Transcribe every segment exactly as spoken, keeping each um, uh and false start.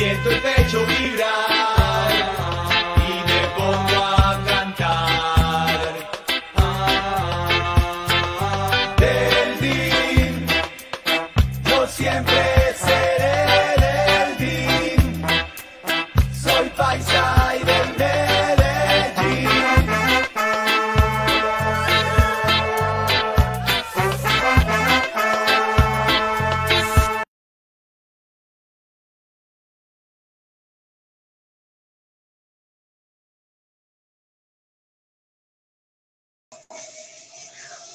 siento el pecho vibrar y me pongo a cantar. Ah, del D I N, yo siempre seré del D I N, soy paisa y del Medellín.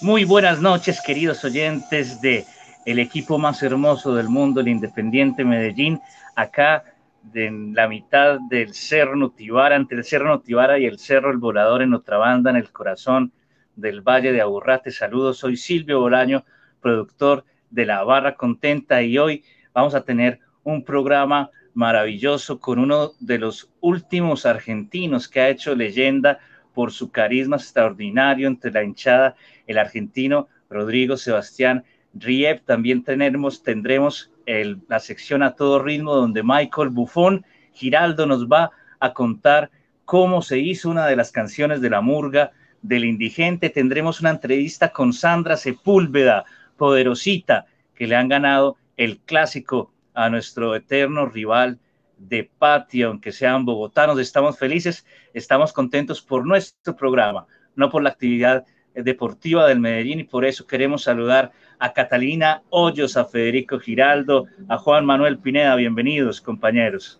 Muy buenas noches, queridos oyentes de el equipo más hermoso del mundo, el Independiente Medellín, acá de, en la mitad del Cerro Nutibara, entre el Cerro Nutibara y el Cerro El Volador, en otra banda, en el corazón del Valle de Aburrate. Saludos, soy Silvio Bolaño, productor de La Barra Contenta, y hoy vamos a tener un programa maravilloso con uno de los últimos argentinos que ha hecho leyenda por su carisma extraordinario entre la hinchada, el argentino Rodrigo Sebastián Riep. También tenemos, tendremos el, la sección A Todo Ritmo, donde Michael Buffon Giraldo nos va a contar cómo se hizo una de las canciones de la Murga del Indigente. Tendremos una entrevista con Sandra Sepúlveda, poderosita, que le han ganado el clásico a nuestro eterno rival de patio. Aunque sean bogotanos, estamos felices, estamos contentos por nuestro programa, no por la actividad deportiva del Medellín, y por eso queremos saludar a Catalina Hoyos, a Federico Giraldo, a Juan Manuel Pineda. Bienvenidos, compañeros.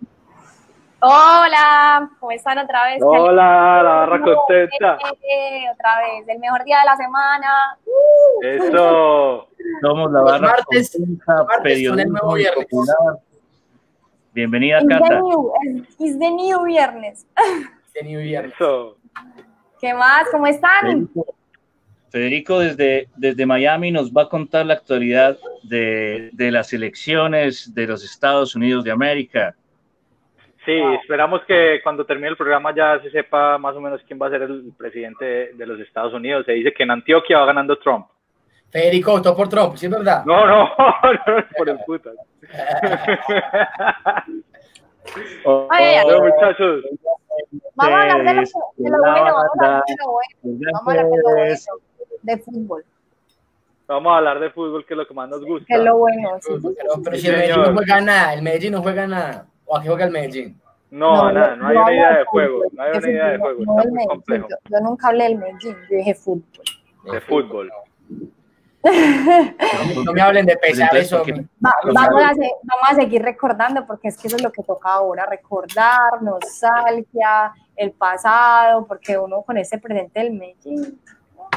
Hola, ¿cómo están otra vez? Hola, La Barra Contenta. Eh, otra vez, el mejor día de la semana. Uh. Eso. Somos La Barra Contenta, periodismo popular. Bienvenida, it's Cata. The new, it's the new viernes. The new viernes. Eso. ¿Qué más? ¿Cómo están? Federico, Federico desde, desde Miami nos va a contar la actualidad de, de las elecciones de los Estados Unidos de América. Sí, wow. Esperamos que cuando termine el programa ya se sepa más o menos quién va a ser el presidente de, de los Estados Unidos. Se dice que en Antioquia va ganando Trump. Federico votó por Trump, ¿sí es verdad? No, no, no, por el puta. Oh, oye, no, muchachos. Vamos a hablar de lo, de lo bueno, vamos a hablar de lo bueno. Vamos a hablar de lo bueno, de fútbol. Vamos a hablar de fútbol, que es lo que más nos gusta. Que es lo bueno, sí. Pero si el Medellín no juega nada, el Medellín no juega nada. ¿O a qué juega el Medellín? No, no, nada, no hay una idea de juego. No hay una idea de juego, está muy complejo. Yo nunca hablé del Medellín, yo dije fútbol. De fútbol. No, no me hablen de pesar eso. Va, vamos, a se, vamos a seguir recordando, porque es que eso es lo que toca ahora, recordar, nostalgia, el pasado, porque uno con ese presente del Medellín, ¿no?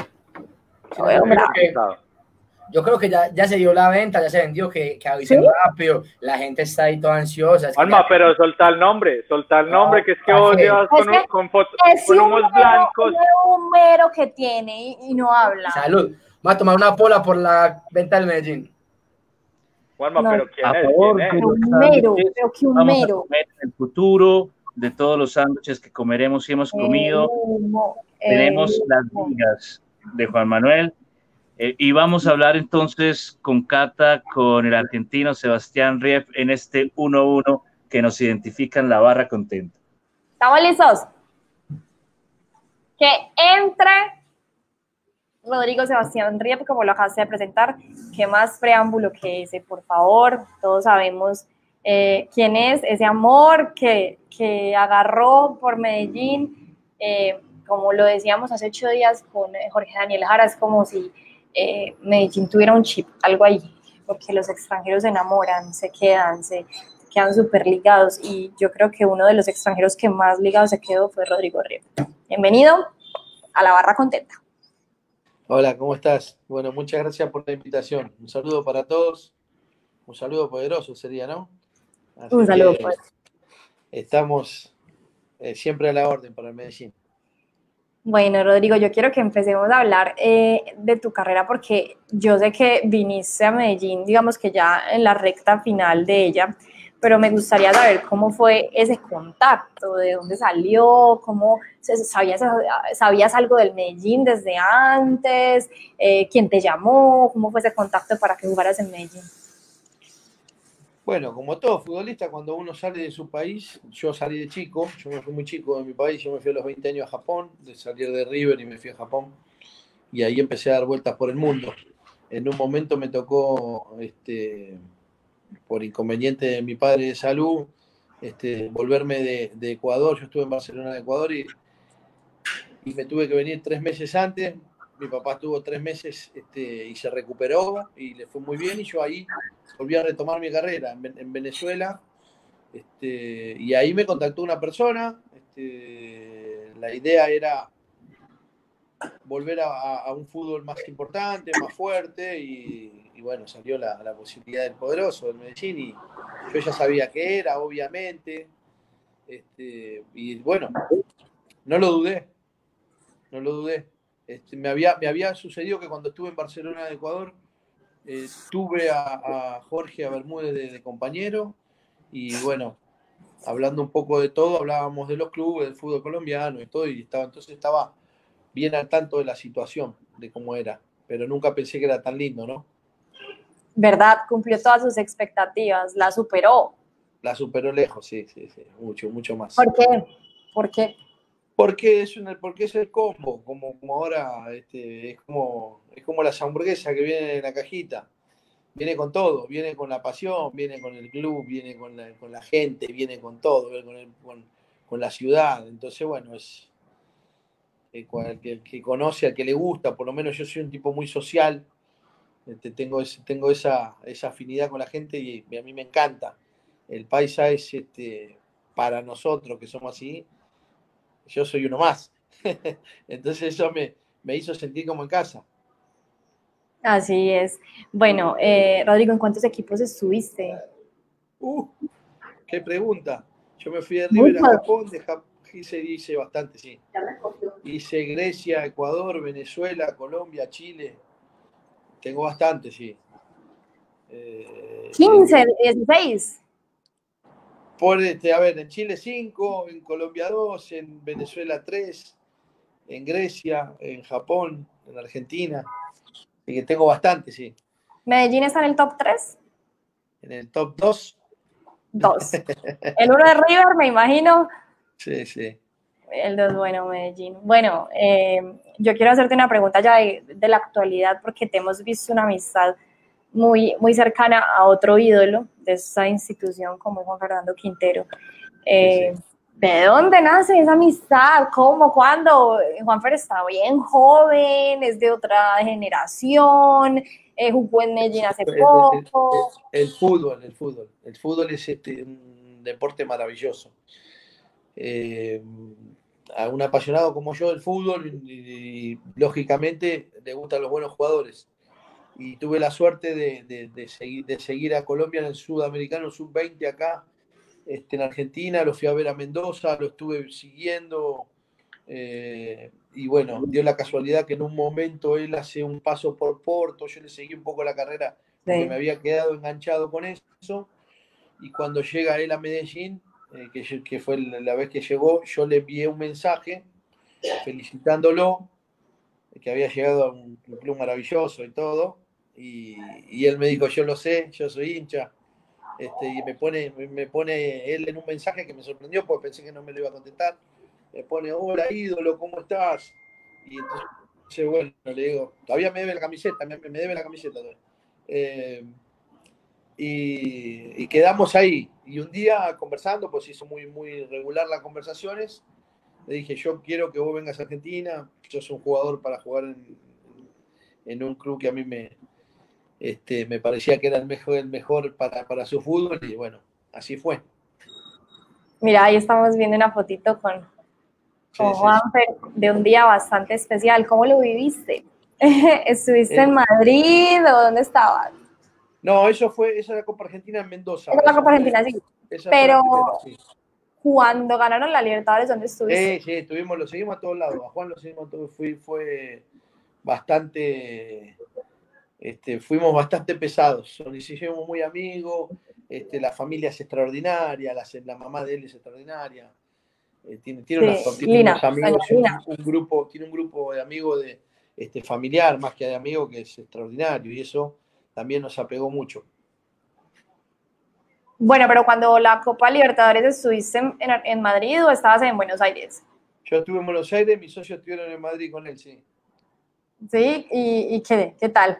Sí, no, yo, creo que, yo creo que ya, ya se dio la venta, ya se vendió, que, que avisen, ¿sí?, rápido, la gente está ahí toda ansiosa. Alma, pero solta el nombre, solta el nombre, ah, que es que vos llevas con, que, con, foto, con humos un blancos. Un número que tiene y, y no habla. Salud. Va a tomar una pola por la venta del Medellín. Juanma, no, pero ¿quién a es? Favor, ¿quién es? Un mero, creo que un vamos mero. A comer en el futuro de todos los sándwiches que comeremos y hemos comido. Eh, Tenemos eh, las ligas de Juan Manuel. Eh, y vamos a hablar entonces con Cata, con el argentino Sebastián Riep, en este uno uno que nos identifica en La Barra Contenta. ¿Estamos listos? Que entre Rodrigo Sebastián Riep, como lo acabaste de presentar. ¿Qué más preámbulo que ese, por favor? Todos sabemos eh, quién es, ese amor que, que agarró por Medellín. Eh, como lo decíamos hace ocho días con Jorge Daniel Jara, es como si eh, Medellín tuviera un chip, algo ahí, porque los extranjeros se enamoran, se quedan, se quedan súper ligados, y yo creo que uno de los extranjeros que más ligado se quedó fue Rodrigo Riep. Bienvenido a La Barra Contenta. Hola, ¿cómo estás? Bueno, muchas gracias por la invitación. Un saludo para todos. Un saludo poderoso sería, ¿no? Así un saludo poderoso. Estamos eh, siempre a la orden para el Medellín. Bueno, Rodrigo, yo quiero que empecemos a hablar eh, de tu carrera, porque yo sé que viniste a Medellín, digamos que ya en la recta final de ella, pero me gustaría saber cómo fue ese contacto, de dónde salió, cómo sabías, sabías algo del Medellín desde antes, eh, quién te llamó, cómo fue ese contacto para que jugaras en Medellín. Bueno, como todo futbolista, cuando uno sale de su país, yo salí de chico, yo me fui muy chico de mi país, yo me fui a los veinte años a Japón, de salir de River y me fui a Japón, y ahí empecé a dar vueltas por el mundo. En un momento me tocó, este, por inconveniente de mi padre de salud, este, volverme de, de Ecuador, yo estuve en Barcelona de Ecuador y, y me tuve que venir tres meses antes, mi papá estuvo tres meses este, y se recuperó y le fue muy bien y yo ahí volví a retomar mi carrera en, en Venezuela este, y ahí me contactó una persona, este, la idea era volver a, a un fútbol más importante, más fuerte y, y bueno, salió la, la posibilidad del Poderoso, del Medellín y yo ya sabía qué era, obviamente este, y bueno, no lo dudé, no lo dudé. Este, me, había, me había sucedido que cuando estuve en Barcelona de Ecuador eh, tuve a, a Jorge a Bermúdez de, de compañero y bueno, hablando un poco de todo, hablábamos de los clubes, del fútbol colombiano y todo, y estaba, entonces estaba bien al tanto de la situación, de cómo era, pero nunca pensé que era tan lindo, ¿no? ¿Verdad? Cumplió todas sus expectativas, la superó. La superó lejos, sí, sí, sí, mucho, mucho más. ¿Por qué? ¿Por qué? Porque es, una, porque es el combo, como, como ahora, este, es, como, es como las hamburguesas que vienen en la cajita. Viene con todo, viene con la pasión, viene con el club, viene con la, con la gente, viene con todo, viene con, el, con, con la ciudad. Entonces, bueno, es el, el, el que conoce, al que le gusta, por lo menos yo soy un tipo muy social, este, tengo, es, tengo esa, esa afinidad con la gente y, y a mí me encanta. El paisa es, este, para nosotros que somos así, yo soy uno más. Entonces eso me, me hizo sentir como en casa. Así es. Bueno, eh, Rodrigo, ¿en cuántos equipos estuviste? Uh, ¡Qué pregunta! Yo me fui de River a Japón, de Japón hice, hice bastante, sí. Hice Grecia, Ecuador, Venezuela, Colombia, Chile. Tengo bastante, sí. Eh, quince, dieciséis. Por este, a ver, en Chile cinco, en Colombia dos, en Venezuela tres, en Grecia, en Japón, en Argentina. Así que tengo bastante, sí. ¿Medellín está en el top tres? En el top dos. Dos. El uno de River, me imagino. Sí, sí. El dos, bueno, Medellín. Bueno, eh, yo quiero hacerte una pregunta ya de, de la actualidad, porque te hemos visto una amistad muy, muy cercana a otro ídolo de esa institución como Juan Fernando Quintero. Eh, sí, sí. ¿De dónde nace esa amistad? ¿Cómo? ¿Cuándo? Juanfer está bien joven, es de otra generación, eh, jugó en Medellín hace poco. El, el, el, el fútbol, el fútbol. El fútbol es este, un deporte maravilloso. Eh, a un apasionado como yo del fútbol, y, y, lógicamente le gustan los buenos jugadores. Y tuve la suerte de, de, de, seguir, de seguir a Colombia en el Sudamericano sub veinte acá, este, en Argentina, lo fui a ver a Mendoza, lo estuve siguiendo, eh, y bueno, dio la casualidad que en un momento él hace un paso por Porto, yo le seguí un poco la carrera, porque me había quedado enganchado con eso, y cuando llega él a Medellín, eh, que, que fue la vez que llegó, yo le envié un mensaje felicitándolo, que había llegado a un club maravilloso y todo, Y, y él me dijo, yo lo sé, yo soy hincha, este, y me pone, me pone él en un mensaje que me sorprendió porque pensé que no me lo iba a contestar, me pone, hola ídolo, ¿cómo estás? Y entonces, bueno, le digo, todavía me debe la camiseta, me, me debe la camiseta todavía. Eh, y, y quedamos ahí, y un día conversando, pues hizo muy, muy regular las conversaciones, le dije, yo quiero que vos vengas a Argentina, yo soy un jugador para jugar en, en un club que a mí me... Este, me parecía que era el mejor, el mejor para, para su fútbol y bueno, así fue. Mira, ahí estamos viendo una fotito con, con sí, Juanfer, sí, sí. De un día bastante especial. ¿Cómo lo viviste? ¿Estuviste eh, en Madrid o dónde estabas? No, eso fue, esa era la Copa Argentina en Mendoza. Esa la Copa Argentina, fue, sí. Pero Argentina, sí. Cuando ganaron la Libertadores, ¿dónde estuviste? Eh, sí, estuvimos, lo seguimos a todos lados. A Juan lo seguimos a todos, fui, fue bastante... Este, fuimos bastante pesados, nos hicimos muy amigos, este, la familia es extraordinaria, la, la mamá de él es extraordinaria, eh, tiene, tiene, sí, una, tiene Lina, unos amigos, un, un grupo, tiene un grupo de amigos de, este, familiar más que de amigos que es extraordinario y eso también nos apegó mucho. Bueno, pero cuando la Copa Libertadores estuviste en, en, en Madrid o estabas en Buenos Aires. Yo estuve en Buenos Aires, mis socios estuvieron en Madrid con él, sí. Sí, ¿y, y qué, qué tal?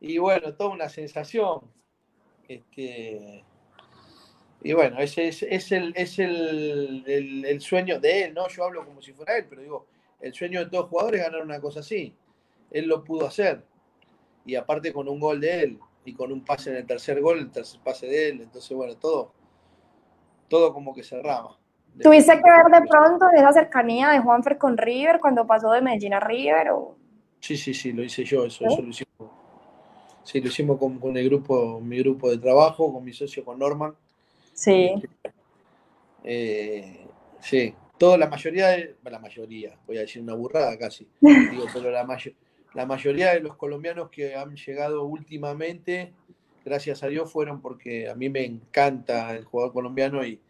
Y bueno, toda una sensación. Este, y bueno, ese es, es, el, es el, el, el sueño de él, ¿no? Yo hablo como si fuera él, pero digo, el sueño de todos los jugadores es ganar una cosa así. Él lo pudo hacer. Y aparte con un gol de él, y con un pase en el tercer gol, el tercer pase de él. Entonces, bueno, todo, todo como que cerraba. ¿Tuviste que ver de pronto esa cercanía de Juanfer con River cuando pasó de Medellín a River? ¿O? Sí, sí, sí, lo hice yo, eso, ¿sí? Eso lo hicimos. Sí, lo hicimos con, con el grupo, mi grupo de trabajo, con mi socio, con Norman. Sí. Eh, sí, toda la mayoría, de, la mayoría, voy a decir una burrada casi, digo, pero la, may la mayoría de los colombianos que han llegado últimamente, gracias a Dios, fueron porque a mí me encanta el jugador colombiano y,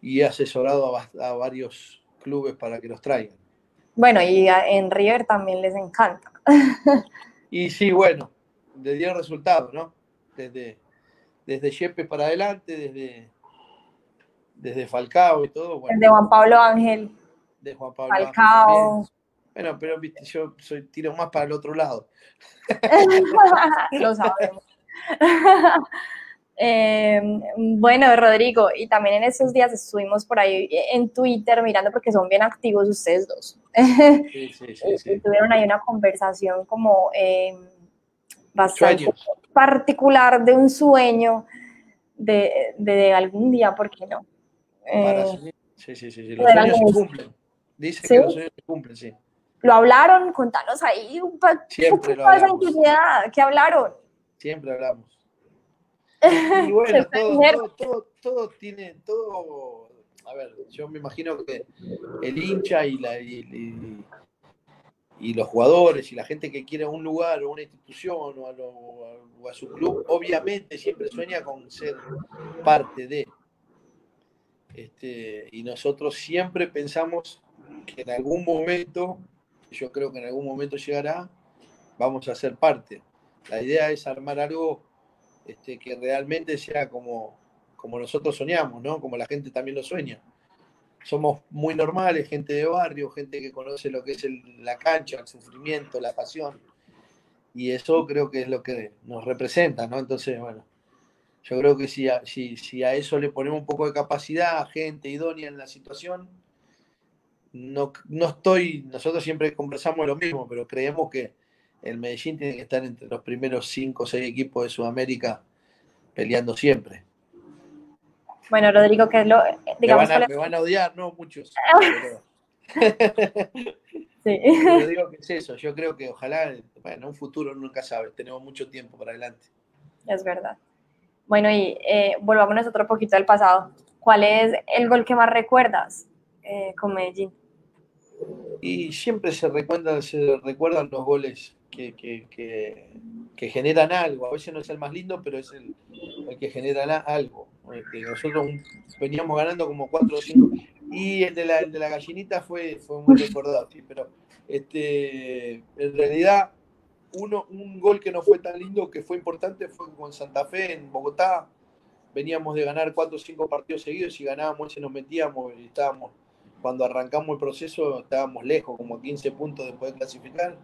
y he asesorado a, a varios clubes para que los traigan. Bueno, y a, en River también les encanta. Y sí, bueno, le dieron resultado, ¿no? Desde, desde Yepes para adelante, desde, desde Falcao y todo. Bueno, de Juan Pablo Ángel. De Juan Pablo Falcao. Ángel. Bueno, pero viste, yo soy, tiro más para el otro lado. Lo sabemos. Eh, bueno, Rodrigo, y también en esos días estuvimos por ahí en Twitter mirando porque son bien activos ustedes dos. Sí, sí, sí, sí. Y tuvieron ahí una conversación como... Eh, bastante sueños. Particular de un sueño de, de, de algún día, ¿por qué no? Eh, sí, sí, sí, sí, los sueños se cumplen. Dicen ¿sí? que los sueños se cumplen, sí. ¿Lo hablaron? Contanos ahí un poco de esa intimidad. ¿Qué hablaron? Siempre hablamos. Y bueno, todo, todo, todo, todo tiene, todo... A ver, yo me imagino que el hincha y la... Y, y, y los jugadores y la gente que quiere un lugar o una institución o a, lo, o a su club, obviamente siempre sueña con ser parte de. Este, y nosotros siempre pensamos que en algún momento, yo creo que en algún momento llegará, vamos a ser parte. La idea es armar algo este, que realmente sea como, como nosotros soñamos, ¿no? Como la gente también lo sueña. Somos muy normales, gente de barrio, gente que conoce lo que es el, la cancha, el sufrimiento, la pasión. Y eso creo que es lo que nos representa, ¿no? Entonces, bueno, yo creo que si a, si, si a eso le ponemos un poco de capacidad, gente idónea en la situación, no, no estoy... Nosotros siempre conversamos lo mismo, pero creemos que el Medellín tiene que estar entre los primeros cinco o seis equipos de Sudamérica peleando siempre. Bueno, Rodrigo, que es lo... Digamos, me, van a, me van a odiar, ¿no? Muchos. Sí. Yo digo que es eso. Yo creo que ojalá, bueno, un futuro nunca sabes. Tenemos mucho tiempo para adelante. Es verdad. Bueno, y eh, volvámonos otro poquito al pasado. ¿Cuál es el gol que más recuerdas eh, con Medellín? Y siempre se recuerdan, se recuerdan los goles que, que, que, que generan algo. A veces no es el más lindo, pero es el, el que genera algo. Nosotros veníamos ganando como cuatro o cinco y el de la, el de la gallinita fue, fue muy recordado, sí, pero este, en realidad uno, un gol que no fue tan lindo, que fue importante, fue con Santa Fe en Bogotá. Veníamos de ganar cuatro o cinco partidos seguidos y ganábamos, se nos metíamos y estábamos, cuando arrancamos el proceso estábamos lejos, como quince puntos después de clasificar,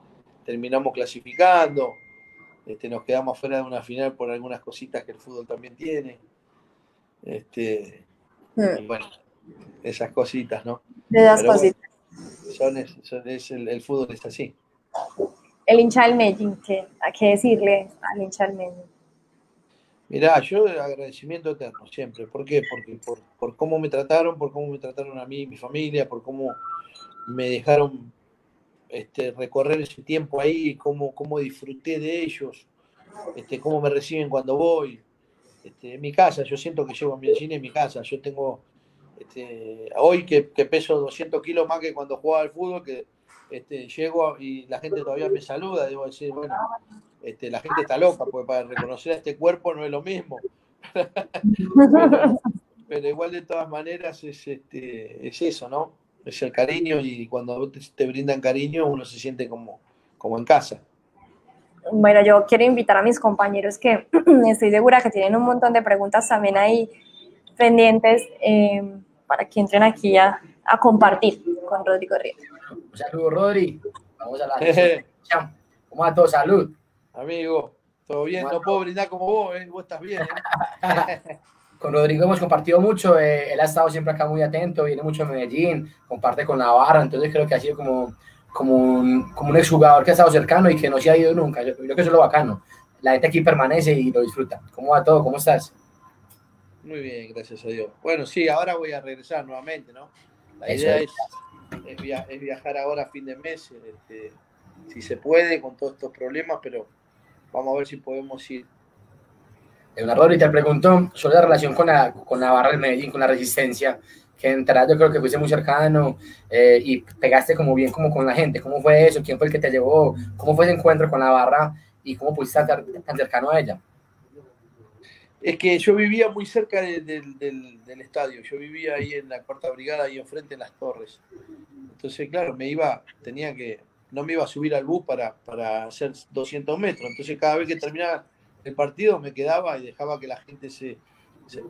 terminamos clasificando, este, nos quedamos fuera de una final por algunas cositas que el fútbol también tiene. Este, hmm. Y bueno, esas cositas, ¿no? De esas pero cositas. Bueno, son, son, es el, el fútbol es así. El hincha del Medellín, ¿qué, a qué decirle al hincha del Medellín? Mirá, yo agradecimiento eterno siempre. ¿Por qué? Porque por, por cómo me trataron, por cómo me trataron a mí y mi familia, por cómo me dejaron este, recorrer ese tiempo ahí, cómo, cómo disfruté de ellos, este, cómo me reciben cuando voy. Este, en mi casa, yo siento que llevo a Medellín en mi casa. Yo tengo, este, hoy que, que peso doscientos kilos más que cuando jugaba al fútbol, que este, llego y la gente todavía me saluda. Debo decir, bueno, este, la gente está loca, porque para reconocer a este cuerpo no es lo mismo. pero, pero igual de todas maneras es, este, es eso, ¿no? Es el cariño y cuando te, te brindan cariño uno se siente como, como en casa. Bueno, yo quiero invitar a mis compañeros que estoy segura que tienen un montón de preguntas también ahí pendientes eh, para que entren aquí a, a compartir con Rodrigo Riep. Un saludo, Rodri. Vamos a la recepción. ¿Cómo va todo? Salud. Amigo, todo bien. No puedo brindar como vos, ¿eh? Vos estás bien, ¿eh? Con Rodrigo hemos compartido mucho. Eh, él ha estado siempre acá muy atento, viene mucho a Medellín, comparte con La Barra. Entonces creo que ha sido como... como un, como un exjugador que ha estado cercano y que no se ha ido nunca. Yo creo que eso es lo bacano. La gente aquí permanece y lo disfruta. ¿Cómo va todo? ¿Cómo estás? Muy bien, gracias a Dios. Bueno, sí, ahora voy a regresar nuevamente, ¿no? La eso idea es, es, via es viajar ahora a fin de mes, este, si se puede, con todos estos problemas, pero vamos a ver si podemos ir. Leonardo, y te preguntó sobre la relación con la, con la Barra del Medellín, con La Resistencia, que entraste, yo creo que fuiste muy cercano eh, y pegaste como bien como con la gente. ¿Cómo fue eso? ¿Quién fue el que te llevó? ¿Cómo fue ese encuentro con la Barra y cómo pudiste estar tan cercano a ella? Es que yo vivía muy cerca de, de, del, del estadio. Yo vivía ahí en la Cuarta Brigada, ahí enfrente en Las Torres. Entonces, claro, me iba, tenía que, no me iba a subir al bus para, para hacer doscientos metros. Entonces, cada vez que terminaba el partido me quedaba y dejaba que la gente se, se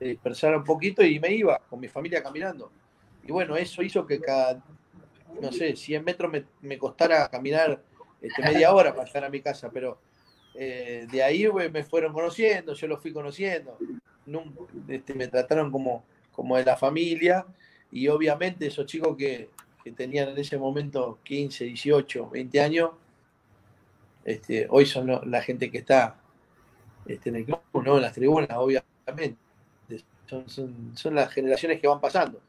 dispersara un poquito y me iba con mi familia caminando. Y bueno, eso hizo que cada, no sé, cien metros me, me costara caminar este, media hora para llegar a mi casa, pero eh, de ahí pues, me fueron conociendo, yo los fui conociendo, nunca, este, me trataron como, como de la familia y obviamente esos chicos que, que tenían en ese momento quince, dieciocho, veinte años, este, hoy son lo, la gente que está este, en el club, ¿no? En las tribunas, obviamente. Son, son, son las generaciones que van pasando.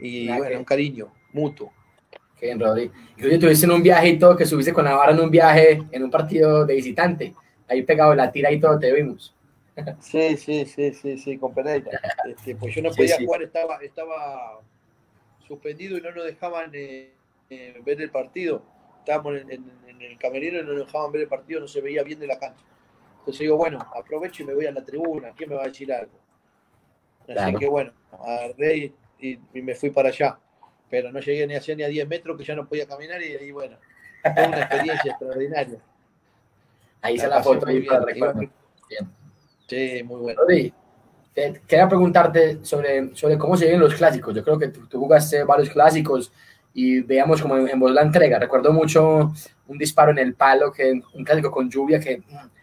Y ah, bueno, que... un cariño mutuo. Qué bien, Rodri. Y hoy tuviste en un viaje y todo, que subiste con la Barra en un viaje, en un partido de visitante. Ahí pegado la tira y todo, te vimos. Sí, sí, sí, sí, sí, con Pereira. Este, pues yo no podía sí, sí. jugar, estaba, estaba suspendido y no nos dejaban eh, eh, ver el partido. Estábamos en, en, en el camerino y no nos dejaban ver el partido, no se veía bien de la cancha. Entonces digo, bueno, aprovecho y me voy a la tribuna, ¿quién me va a decir algo? Así claro. que bueno, agarré y, y, y me fui para allá. Pero no llegué ni a cien ni a diez metros, que ya no podía caminar. Y ahí, bueno, fue una experiencia extraordinaria. Ahí se la, la foto. Ahí para bien. Bien. Sí, muy bueno. Rodri, te, quería preguntarte sobre, sobre cómo se viven los clásicos. Yo creo que tú, tú jugaste varios clásicos y veíamos como en, en vos la entrega. Recuerdo mucho un disparo en el palo, que un clásico con lluvia que,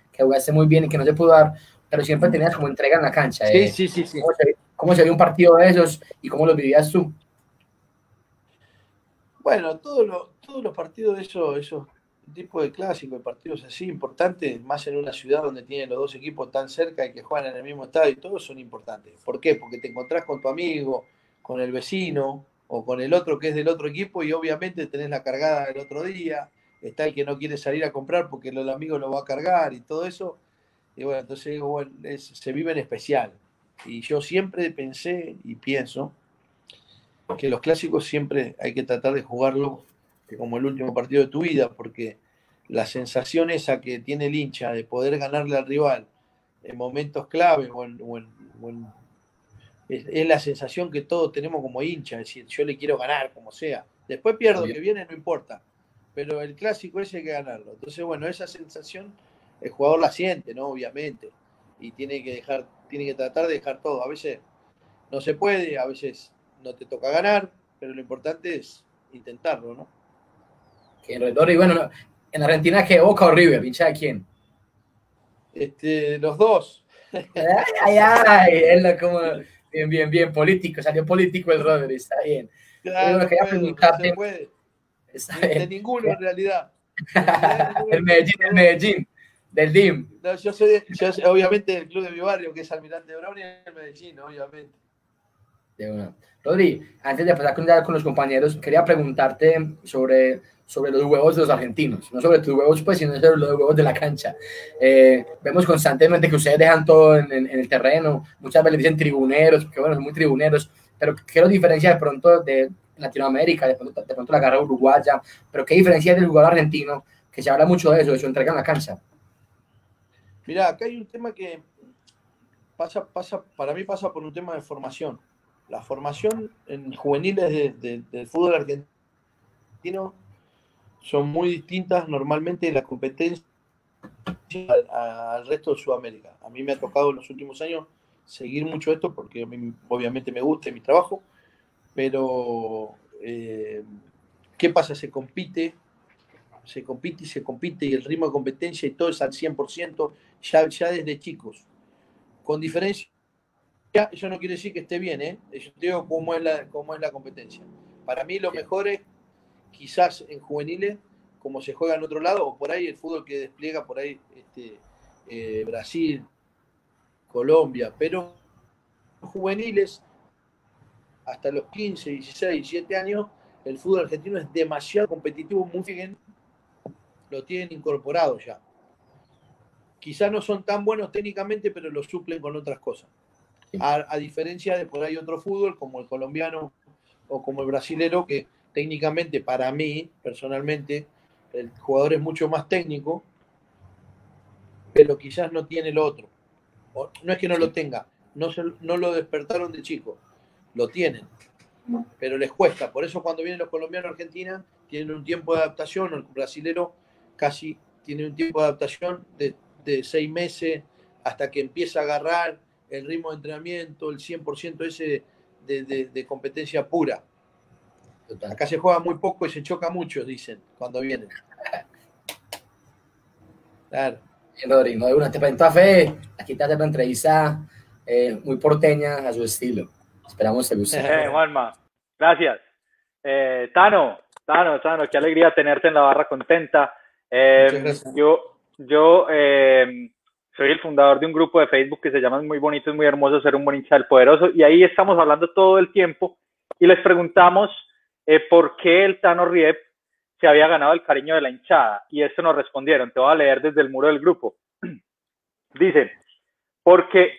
que jugaste muy bien y que no se pudo dar. Pero siempre tenías como entrega en la cancha. Sí, eh. sí, sí. sí. ¿Cómo, se, ¿Cómo se vio un partido de esos y cómo los vivías tú? Bueno, todos los, todos los partidos de esos, esos tipos de clásicos, de partidos así importantes, más en una ciudad donde tienen los dos equipos tan cerca y que juegan en el mismo estadio, y todos son importantes. ¿Por qué? Porque te encontrás con tu amigo, con el vecino o con el otro que es del otro equipo y obviamente tenés la cargada del otro día, está el que no quiere salir a comprar porque el amigo lo va a cargar y todo eso. Y bueno, entonces digo, bueno, es, se vive en especial. Y yo siempre pensé y pienso que los clásicos siempre hay que tratar de jugarlos como el último partido de tu vida, porque la sensación esa que tiene el hincha de poder ganarle al rival en momentos clave o en, o en, o en, es, es la sensación que todos tenemos como hincha, es decir, yo le quiero ganar como sea. Después pierdo, que viene, no importa, pero el clásico ese hay que ganarlo. Entonces, bueno, esa sensación... el jugador la siente, ¿no? Obviamente. Y tiene que dejar, tiene que tratar de dejar todo. A veces no se puede, a veces no te toca ganar, pero lo importante es intentarlo, ¿no? Que y bueno, en Argentina que Boca o River, ¿hincha de quién? Este, los dos. Ay, ay, es como bien, bien, bien, político, salió político el Rodri, está bien. Claro, no, puedo, no se puede. Está de, bien. De ninguno en realidad. El Medellín, el Medellín. Del D I M. No, yo, soy, yo soy obviamente del club de mi barrio, que es Almirante Brown y el Medellín, obviamente. De una. Rodri, antes de empezar con, con los compañeros, quería preguntarte sobre, sobre los huevos de los argentinos. No sobre tus huevos, pues, sino sobre los huevos de la cancha. Eh, vemos constantemente que ustedes dejan todo en, en, en el terreno. Muchas veces dicen tribuneros, que bueno, son muy tribuneros. Pero ¿qué los diferencia de pronto de Latinoamérica, de pronto, de pronto la carrera uruguaya? Pero ¿qué diferencia del jugador argentino? Que se habla mucho de eso, de su entrega en la cancha. Mirá, acá hay un tema que pasa, pasa, para mí pasa por un tema de formación. La formación en juveniles de, de, del fútbol argentino son muy distintas normalmente de la competencia al, al resto de Sudamérica. A mí me ha tocado en los últimos años seguir mucho esto porque obviamente me gusta mi trabajo, pero eh, ¿qué pasa? Se compite, se compite y se compite y el ritmo de competencia y todo es al cien por ciento ya, ya desde chicos. Con diferencia, eso no quiere decir que esté bien, ¿eh? Yo te digo cómo es la, cómo es la competencia. Para mí lo mejor es quizás en juveniles, como se juega en otro lado, o por ahí el fútbol que despliega por ahí este, eh, Brasil, Colombia, pero juveniles hasta los quince, dieciséis, diecisiete años, el fútbol argentino es demasiado competitivo, muy bien, lo tienen incorporado ya. Quizás no son tan buenos técnicamente, pero lo suplen con otras cosas. A, a diferencia de por ahí otro fútbol, como el colombiano o como el brasilero, que técnicamente, para mí, personalmente, el jugador es mucho más técnico, pero quizás no tiene lo otro. O, no es que no lo tenga, no, se, no lo despertaron de chico, lo tienen, pero les cuesta. Por eso cuando vienen los colombianos a Argentina, tienen un tiempo de adaptación, el brasilero casi tiene un tiempo de adaptación de, de seis meses hasta que empieza a agarrar el ritmo de entrenamiento, el cien por ciento ese de, de, de competencia pura. Total. Acá se juega muy poco y se choca mucho, dicen, cuando vienen. Claro. Sí, Rodrigo, no hay una, te presento a Fede, aquí te hace una entrevista eh, muy porteña a su estilo. Esperamos que guste. Eh, Juanma, gracias. Eh, Tano, Tano, Tano, qué alegría tenerte en La Barra Contenta. Eh, yo, yo eh, soy el fundador de un grupo de Facebook que se llama Es Muy Bonito, Es Muy Hermoso Ser un Buen Hincha del Poderoso, y ahí estamos hablando todo el tiempo y les preguntamos eh, por qué el Tano Riep se había ganado el cariño de la hinchada, y esto nos respondieron. Te voy a leer desde el muro del grupo. Dice, porque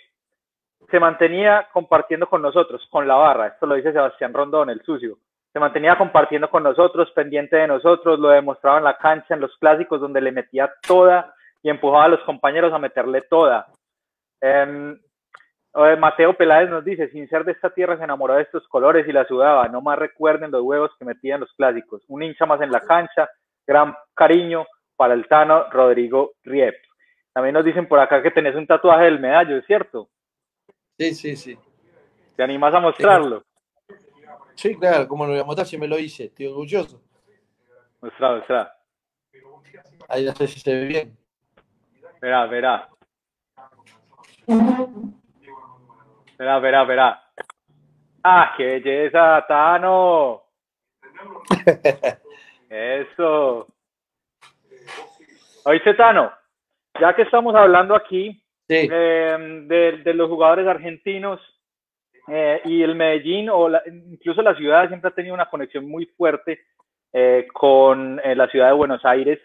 se mantenía compartiendo con nosotros, con la barra, esto lo dice Sebastián Rondón, el sucio, se mantenía compartiendo con nosotros, pendiente de nosotros, lo demostraba en la cancha, en los clásicos, donde le metía toda y empujaba a los compañeros a meterle toda. Eh, Mateo Peláez nos dice, sin ser de esta tierra se enamoró de estos colores y la sudaba, no más recuerden los huevos que metían los clásicos, un hincha más en la cancha, gran cariño para el Tano Rodrigo Riep. También nos dicen por acá que tenés un tatuaje del medallo, ¿es cierto? Sí, sí, sí. ¿Te animás a mostrarlo? Sí, claro, como lo voy a mostrar si me lo hice, estoy orgulloso. Mostrá, mostrá. Ahí no sé si se ve bien. Verá, verá. Verá, verá, verá. ¡Ah, qué belleza, Tano! Eso. Oíste, Tano, ya que estamos hablando aquí sí. eh, de, de los jugadores argentinos eh, y el Medellín, o la, incluso la ciudad siempre ha tenido una conexión muy fuerte eh, con eh, la ciudad de Buenos Aires.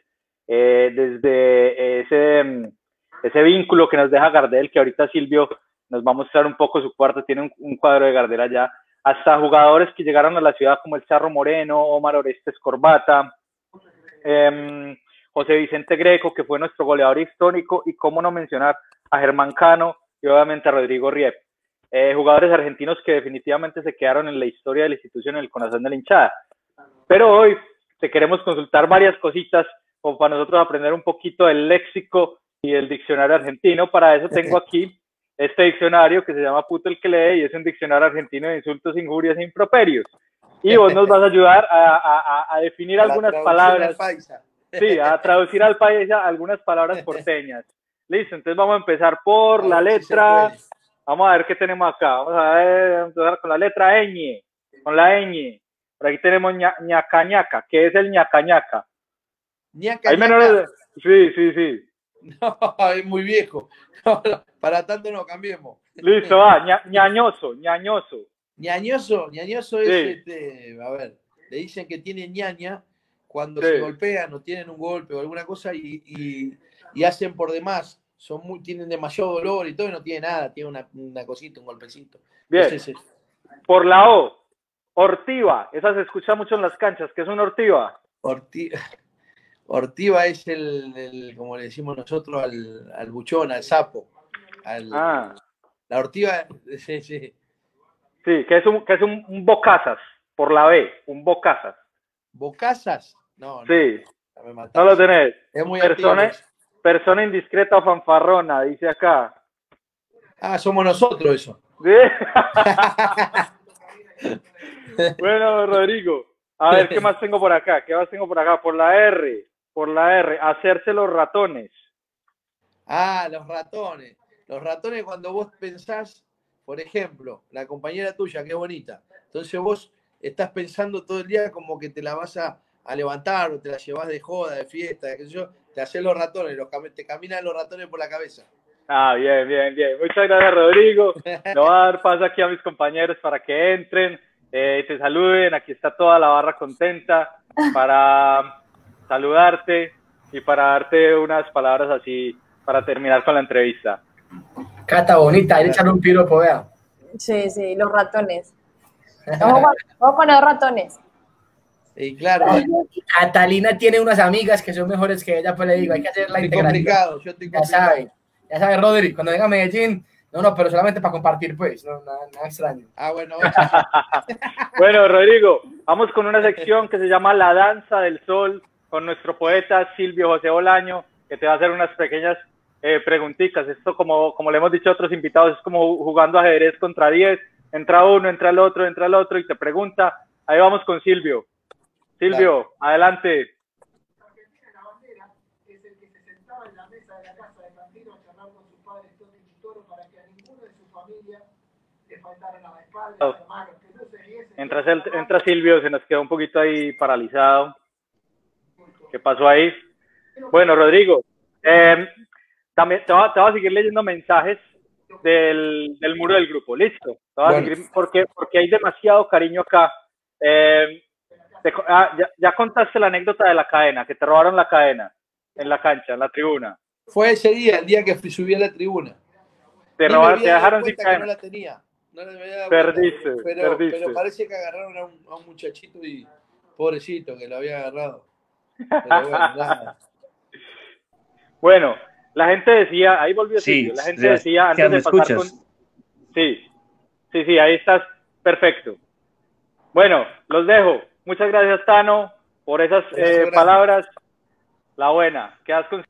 Eh, desde ese, ese vínculo que nos deja Gardel, que ahorita Silvio nos va a mostrar un poco su cuarto, tiene un, un cuadro de Gardel allá, hasta jugadores que llegaron a la ciudad como el Charro Moreno, Omar Orestes Corbata, eh, José Vicente Greco, que fue nuestro goleador histórico, y cómo no mencionar a Germán Cano y obviamente a Rodrigo Riep, eh, jugadores argentinos que definitivamente se quedaron en la historia de la institución, en el corazón de la hinchada. Pero hoy te queremos consultar varias cositas o para nosotros aprender un poquito del léxico y del diccionario argentino. Para eso tengo aquí este diccionario que se llama Puto el que lee, y es un diccionario argentino de insultos, injurias e improperios. Y vos nos vas a ayudar a, a, a definir a algunas palabras. Sí, a traducir al paisa algunas palabras porteñas. Listo, entonces vamos a empezar por la letra. Vamos a ver qué tenemos acá. Vamos a ver, vamos a empezar con la letra ñ. Con la ñ. Por aquí tenemos ña, ñacañaca. ¿Qué es el ñacañaca? Ñaca, hay menores de... Sí, sí, sí. No, es muy viejo. No, no, para tanto no cambiemos. Listo, va. Ña, ñañoso, ñañoso. Ñañoso, ñañoso es, sí. Este, a ver, le dicen que tiene ñaña cuando sí. se golpean o tienen un golpe o alguna cosa y, y, y hacen por demás. Son muy, tienen demasiado dolor y todo y no tiene nada. Tiene una, una cosita, un golpecito. Bien. Entonces, es... Por la O, ortiva. Esa se escucha mucho en las canchas. ¿Qué es una ortiva? Ortiva. Ortiva es el, el, como le decimos nosotros, al, al buchón, al sapo. Al, ah. La ortiva, sí, sí. Sí, que es un, que es un, un bocazas, por la B, un bocazas. ¿Bocazas? No, sí. No, no, me mataste. No lo tenés. Es muy persona, Persona indiscreta o fanfarrona, dice acá. Ah, somos nosotros eso. ¿Sí? Bueno, Rodrigo, a ver, ¿qué más tengo por acá? ¿Qué más tengo por acá? Por la R, por la R, hacerse los ratones. Ah, los ratones. Los ratones cuando vos pensás, por ejemplo, la compañera tuya, qué bonita. Entonces vos estás pensando todo el día como que te la vas a, a levantar o te la llevas de joda, de fiesta, de qué sé yo. Te haces los ratones, los, te caminan los ratones por la cabeza. Ah, bien, bien, bien. Muchas gracias, Rodrigo. Le voy a dar paso aquí a mis compañeros para que entren, eh, te saluden. Aquí está toda la barra contenta para saludarte y para darte unas palabras así para terminar con la entrevista. Cata, bonita, échale un piropo, vea. Sí, sí, los ratones. Vamos a poner ratones. Y claro, Catalina tiene unas amigas que son mejores que ella, pues le digo, hay que hacer la integración. Complicado, yo estoy complicado. Ya sabe, ya sabe, Rodri, cuando venga a Medellín, no, no, pero solamente para compartir, pues, no, nada, nada extraño. Ah, bueno. Bueno, Rodrigo, vamos con una sección que se llama La Danza del Sol, con nuestro poeta Silvio José Bolaño, que te va a hacer unas pequeñas eh, preguntitas. Esto, como, como le hemos dicho a otros invitados, es como jugando ajedrez contra diez, entra uno, entra el otro, entra el otro, y te pregunta. Ahí vamos con Silvio. Silvio, claro. Adelante. Oh. Entra, el, entra Silvio, se nos quedó un poquito ahí paralizado. ¿Qué pasó ahí? Bueno, Rodrigo, eh, también te voy, te voy a seguir leyendo mensajes del, del muro del grupo, ¿listo? Te voy a seguir porque, porque hay demasiado cariño acá. Eh, Te, ah, ya, ya contaste la anécdota de la cadena, que te robaron la cadena en la cancha, en la tribuna. Fue ese día, el día que subí a la tribuna. Te robaron, te dejaron sin cadena. No la tenía. No la había perdiste, cuenta, pero, perdiste. Pero parece que agarraron a un, a un muchachito y pobrecito que lo había agarrado. Pero bueno, nada. Bueno, la gente decía, ahí volvió sí, sitio, la gente ya, decía antes de pasar escuchas. Con... Sí, sí, sí, ahí estás perfecto. Bueno, los dejo. Muchas gracias, Tano, por esas eh, palabras. La buena. Quedas con...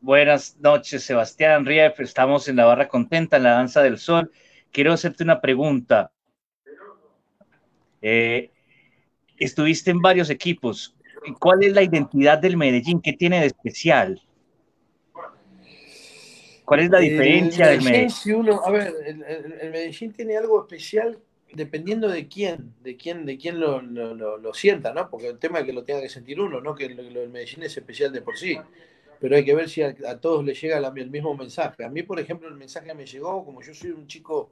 Buenas noches, Sebastián Riep. Estamos en La Barra Contenta, en La Danza del Sol. Quiero hacerte una pregunta. Eh, estuviste en varios equipos. ¿Cuál es la identidad del Medellín? ¿Qué tiene de especial? ¿Cuál es la diferencia del Medellín? Si uno, a ver, el, el, el Medellín tiene algo especial... Dependiendo de quién, de quién, de quién lo, lo, lo, lo sienta, ¿no? Porque el tema es que lo tenga que sentir uno, ¿no? Que lo, lo del Medellín es especial de por sí. Pero hay que ver si a, a todos les llega la, el mismo mensaje. A mí, por ejemplo, el mensaje me llegó, como yo soy un chico,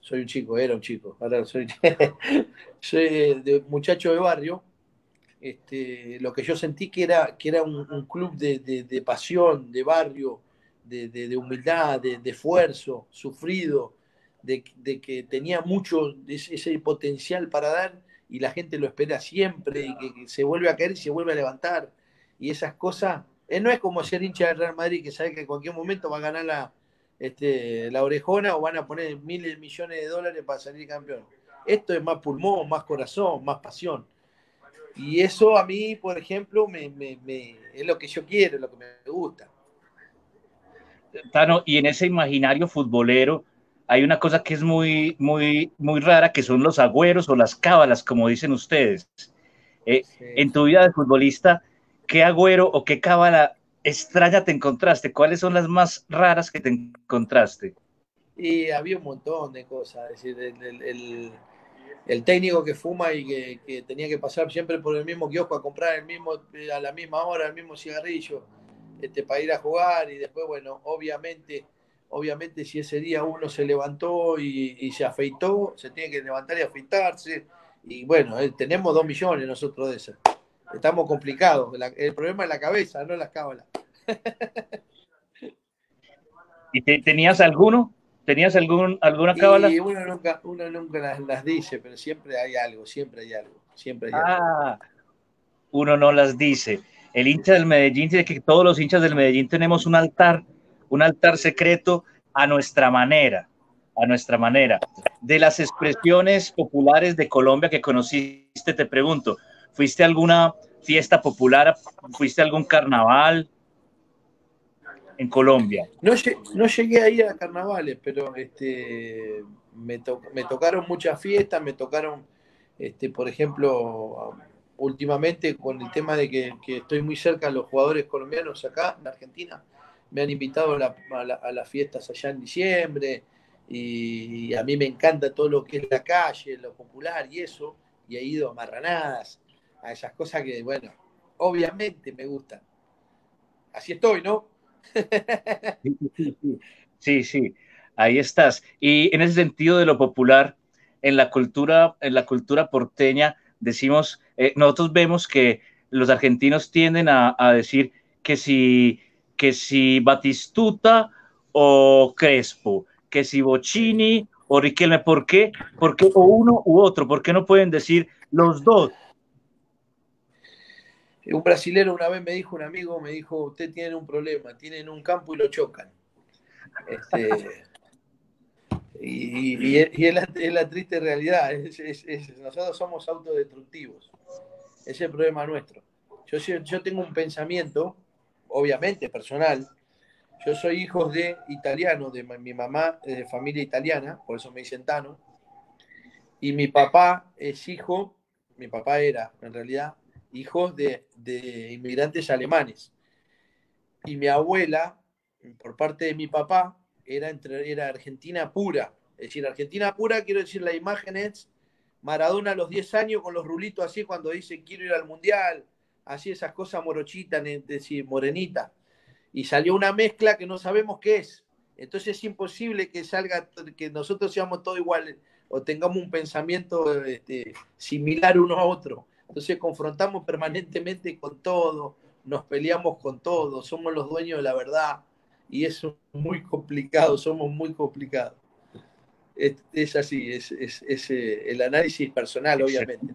soy un chico, era un chico, ahora soy, soy de muchacho de barrio, este, lo que yo sentí que era, que era un, un club de, de, de pasión, de barrio, de, de, de humildad, de, de esfuerzo, sufrido. De, de que tenía mucho de ese, ese potencial para dar y la gente lo espera siempre y que, que se vuelve a caer y se vuelve a levantar y esas cosas, eh, no es como ser hincha del Real Madrid que sabe que en cualquier momento va a ganar la, este, la orejona o van a poner miles de millones de dólares para salir campeón. Esto es más pulmón, más corazón, más pasión y eso a mí, por ejemplo, me, me, me, es lo que yo quiero, es lo que me gusta. Tano, y en ese imaginario futbolero hay una cosa que es muy, muy, muy rara, que son los agüeros o las cábalas, como dicen ustedes. Eh, sí. En tu vida de futbolista, ¿qué agüero o qué cábala extraña te encontraste? ¿Cuáles son las más raras que te encontraste? Y había un montón de cosas. Es decir, el, el, el, el técnico que fuma y que, que tenía que pasar siempre por el mismo kiosco a comprar el mismo, a la misma hora el mismo cigarrillo este, para ir a jugar y después, bueno, obviamente... Obviamente si ese día uno se levantó y, y se afeitó, se tiene que levantar y afeitarse. Y bueno, eh, tenemos dos millones nosotros de eso. Estamos complicados. La, el problema es la cabeza, no las cábalas. ¿Y te, tenías alguno? ¿Tenías algún, alguna cábala? Sí, uno nunca, uno nunca las, las dice, pero siempre hay algo, siempre hay algo. Siempre hay ah, algo. Uno no las dice. El hincha del Medellín, dice que todos los hinchas del Medellín tenemos un altar. Un altar secreto a nuestra manera, a nuestra manera. De las expresiones populares de Colombia que conociste, te pregunto, ¿fuiste a alguna fiesta popular? ¿Fuiste a algún carnaval en Colombia? No, no llegué a ir a carnavales, pero este, me, to, me tocaron muchas fiestas, me tocaron, este, por ejemplo, últimamente con el tema de que, que estoy muy cerca de los jugadores colombianos acá en Argentina, me han invitado a, la, a, la, a las fiestas allá en diciembre, y, y a mí me encanta todo lo que es la calle, lo popular y eso, y he ido a marranadas, a esas cosas que, bueno, obviamente me gustan. Así estoy, ¿no? Sí, sí, ahí estás. Y en ese sentido de lo popular, en la cultura, en la cultura porteña, decimos, eh, nosotros vemos que los argentinos tienden a, a decir que si, que si Batistuta o Crespo, que si Bochini o Riquelme, ¿por qué? ¿Por qué o uno u otro? ¿Por qué no pueden decir los dos? Un brasilero una vez me dijo, un amigo me dijo, usted tiene un problema, tienen un campo y lo chocan. Este, y, y, y es, la, es la triste realidad, es, es, es, nosotros somos autodestructivos, ese es el problema nuestro. Yo, yo tengo un pensamiento, obviamente personal, yo soy hijo de italianos, de mi mamá es de familia italiana, por eso me dicen Tano, y mi papá es hijo, mi papá era en realidad, hijos de, de inmigrantes alemanes. Y mi abuela, por parte de mi papá, era, entre, era argentina pura. Es decir, argentina pura, quiero decir, la imagen es Maradona a los diez años con los rulitos así cuando dice quiero ir al mundial, así esas cosas morochitas, es decir, morenitas. Y salió una mezcla que no sabemos qué es. Entonces es imposible que salga, que nosotros seamos todos iguales o tengamos un pensamiento este, similar uno a otro. Entonces confrontamos permanentemente con todo, nos peleamos con todo, somos los dueños de la verdad y eso es muy complicado, somos muy complicados. Es, es así, es, es, es el análisis personal, obviamente.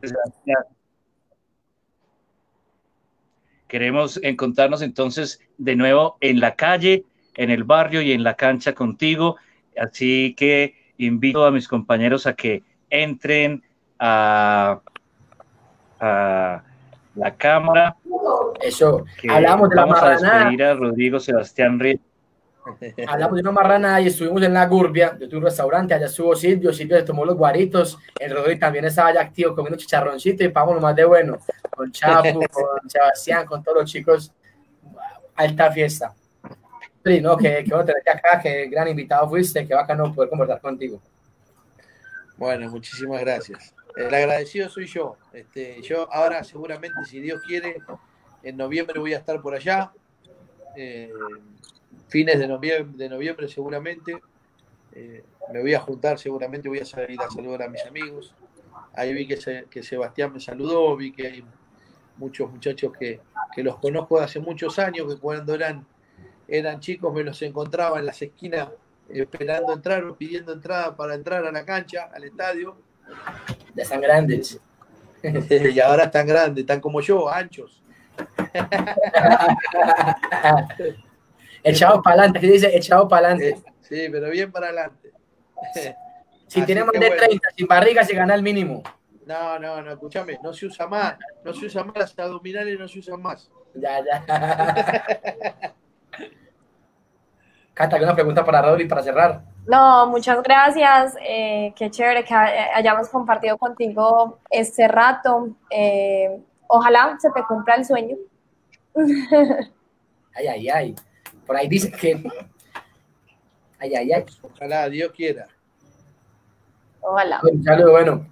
Queremos encontrarnos entonces de nuevo en la calle, en el barrio y en la cancha contigo, así que invito a mis compañeros a que entren a... a la cámara. Eso, hablamos de la marranada. Vamos a despedir a Rodrigo Sebastián Riep. Hablamos de una marranada y estuvimos en la Gurbia. Yo tuve un restaurante, allá estuvo Silvio. Silvio se tomó los guaritos. El Rodrigo también estaba allá activo comiendo chicharroncito y pagamos lo más de bueno. Con Chapu, con Sebastián, con todos los chicos. Alta fiesta. Sí, ¿no? Que, que bueno tenerte acá, que gran invitado fuiste, que bacano poder conversar contigo. Bueno, muchísimas gracias. El agradecido soy yo. Este, yo ahora seguramente, si Dios quiere, en noviembre voy a estar por allá. Eh, fines de noviembre, de noviembre seguramente. Eh, me voy a juntar, seguramente voy a salir a saludar a mis amigos. Ahí vi que, se, que Sebastián me saludó, vi que hay muchos muchachos que, que los conozco de hace muchos años, que cuando eran, eran chicos me los encontraba en las esquinas esperando entrar o pidiendo entrada para entrar a la cancha, al estadio. Ya están grandes. Y ahora están grandes, están como yo, anchos. Echados para adelante, ¿qué dice? Echados para adelante. Sí, pero bien para adelante. Si tiene más de bueno. treinta, sin barriga se gana el mínimo. No, no, no, escúchame, no se usa más. No se usa más, las abdominales no se usan más. Ya, ya. Cata, ¿una pregunta para Rodri para cerrar? No, muchas gracias, eh, qué chévere que hayamos compartido contigo este rato, eh, ojalá se te cumpla el sueño. Ay, ay, ay, por ahí dice que, ay, ay, ay. Ojalá, Dios quiera. Ojalá. Un saludo, bueno,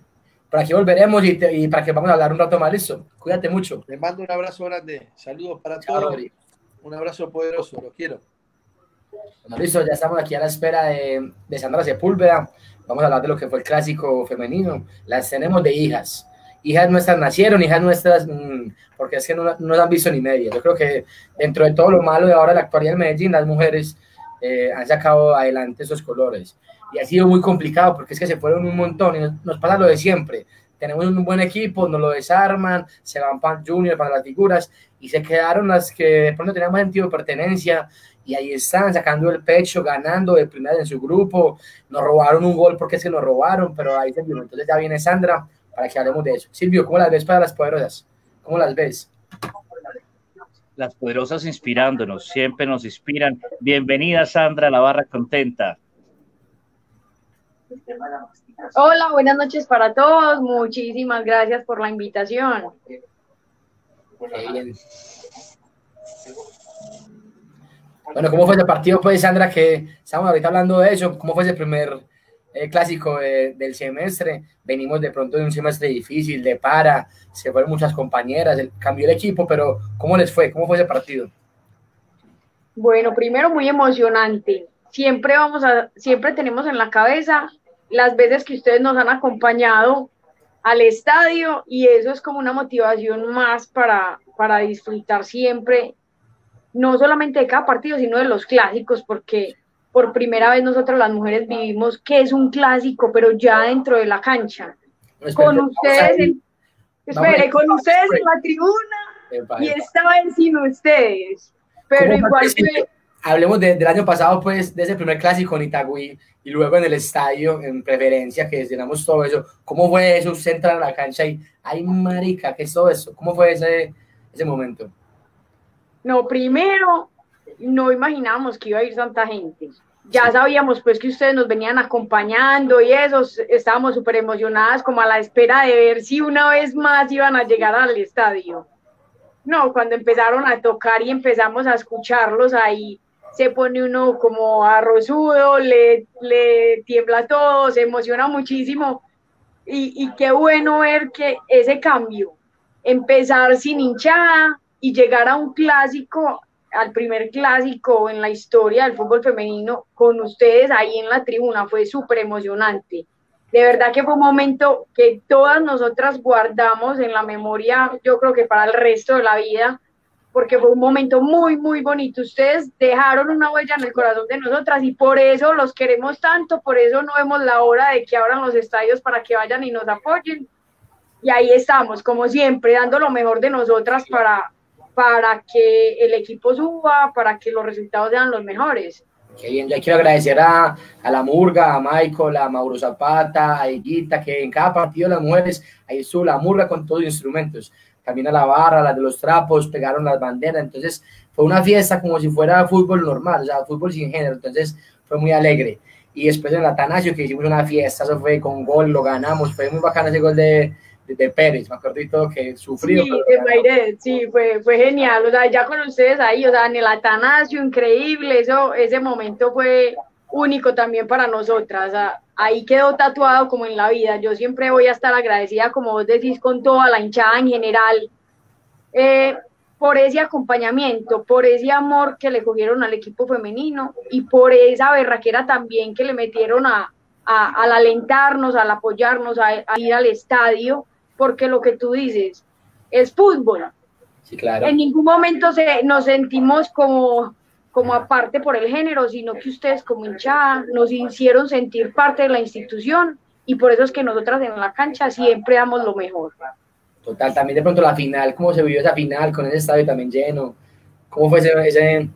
por aquí volveremos y, te, y para que vamos a hablar un rato más, listo, cuídate mucho. Te mando un abrazo grande, saludos para todos, un abrazo poderoso, los quiero. Bueno, listo, ya estamos aquí a la espera de, de Sandra Sepúlveda. Vamos a hablar de lo que fue el clásico femenino. Las tenemos de hijas. Hijas nuestras nacieron, hijas nuestras, mmm, porque es que no, no las han visto ni media. Yo creo que dentro de todo lo malo de ahora la actualidad en Medellín, las mujeres eh, han sacado adelante esos colores. Y ha sido muy complicado porque es que se fueron un montón y nos, nos pasa lo de siempre. Tenemos un buen equipo, nos lo desarman, se van para Junior, para las figuras y se quedaron las que de pronto tenían más sentido de pertenencia. Y ahí están, sacando el pecho, ganando de primera en su grupo. Nos robaron un gol porque se nos robaron, pero ahí se vio. Entonces ya viene Sandra para que hablemos de eso. Silvio, ¿cómo las ves para las poderosas? ¿Cómo las ves? Las poderosas inspirándonos, siempre nos inspiran. Bienvenida, Sandra, a La Barra Contenta. Hola, buenas noches para todos. Muchísimas gracias por la invitación. Bueno, ¿cómo fue el partido, pues, Sandra? Que estamos ahorita hablando de eso. ¿Cómo fue ese primer eh, clásico eh, del semestre? Venimos de pronto de un semestre difícil, de para, se fueron muchas compañeras, el, cambió el equipo, pero ¿cómo les fue? ¿Cómo fue ese partido? Bueno, primero muy emocionante. Siempre vamos a, siempre tenemos en la cabeza las veces que ustedes nos han acompañado al estadio, y eso es como una motivación más para, para disfrutar siempre, no solamente de cada partido, sino de los clásicos, porque por primera vez nosotros las mujeres vivimos qué es un clásico, pero ya dentro de la cancha. Pues con ustedes, en, espere, con ustedes en la tribuna, y esta vez sin ustedes, pero igual que... Hablemos de, del año pasado, pues, de ese primer clásico en Itagüí y luego en el estadio, en Preferencia, que llenamos todo eso. ¿Cómo fue eso? Usted entra a la cancha y, ay, marica, ¿qué es todo eso? ¿Cómo fue ese, ese momento? No, primero, no imaginábamos que iba a ir tanta gente. Ya sabíamos, pues, que ustedes nos venían acompañando y eso. Estábamos súper emocionadas, como a la espera de ver si una vez más iban a llegar al estadio. No, cuando empezaron a tocar y empezamos a escucharlos ahí, se pone uno como arrozudo, le, le tiembla todo, se emociona muchísimo, y, y qué bueno ver que ese cambio, empezar sin hinchada y llegar a un clásico, al primer clásico en la historia del fútbol femenino, con ustedes ahí en la tribuna, fue súper emocionante. De verdad que fue un momento que todas nosotras guardamos en la memoria, yo creo que para el resto de la vida, porque fue un momento muy, muy bonito. Ustedes dejaron una huella en el corazón de nosotras y por eso los queremos tanto, por eso no vemos la hora de que abran los estadios para que vayan y nos apoyen. Y ahí estamos, como siempre, dando lo mejor de nosotras para, para que el equipo suba, para que los resultados sean los mejores. Qué bien, yo quiero agradecer a, a la Murga, a Michael, a Mauro Zapata, a Higuita, que en cada partido de las mujeres, ahí estuvo la Murga con todos los instrumentos. También a la barra, las de los trapos, pegaron las banderas, entonces fue una fiesta como si fuera fútbol normal, o sea, fútbol sin género, entonces fue muy alegre. Y después en el Atanasio, que hicimos una fiesta, eso fue con gol, lo ganamos, fue muy bacano ese gol de, de, de Pérez, me acuerdo y todo, que sufrió. Sí, de sí fue, fue genial, o sea, ya con ustedes ahí, o sea, en el Atanasio, increíble, eso, ese momento fue único también para nosotras, o sea, ahí quedó tatuado como en la vida. Yo siempre voy a estar agradecida, como vos decís, con toda la hinchada en general, eh, por ese acompañamiento, por ese amor que le cogieron al equipo femenino y por esa berraquera también que le metieron a, a, al alentarnos, al apoyarnos, a, a ir al estadio, porque lo que tú dices es fútbol. Sí, claro. En ningún momento se, nos sentimos como... como aparte por el género, sino que ustedes como hinchada nos hicieron sentir parte de la institución y por eso es que nosotras en la cancha siempre damos lo mejor. Total, también de pronto la final, cómo se vivió esa final con ese estadio también lleno, cómo fue ese, ese,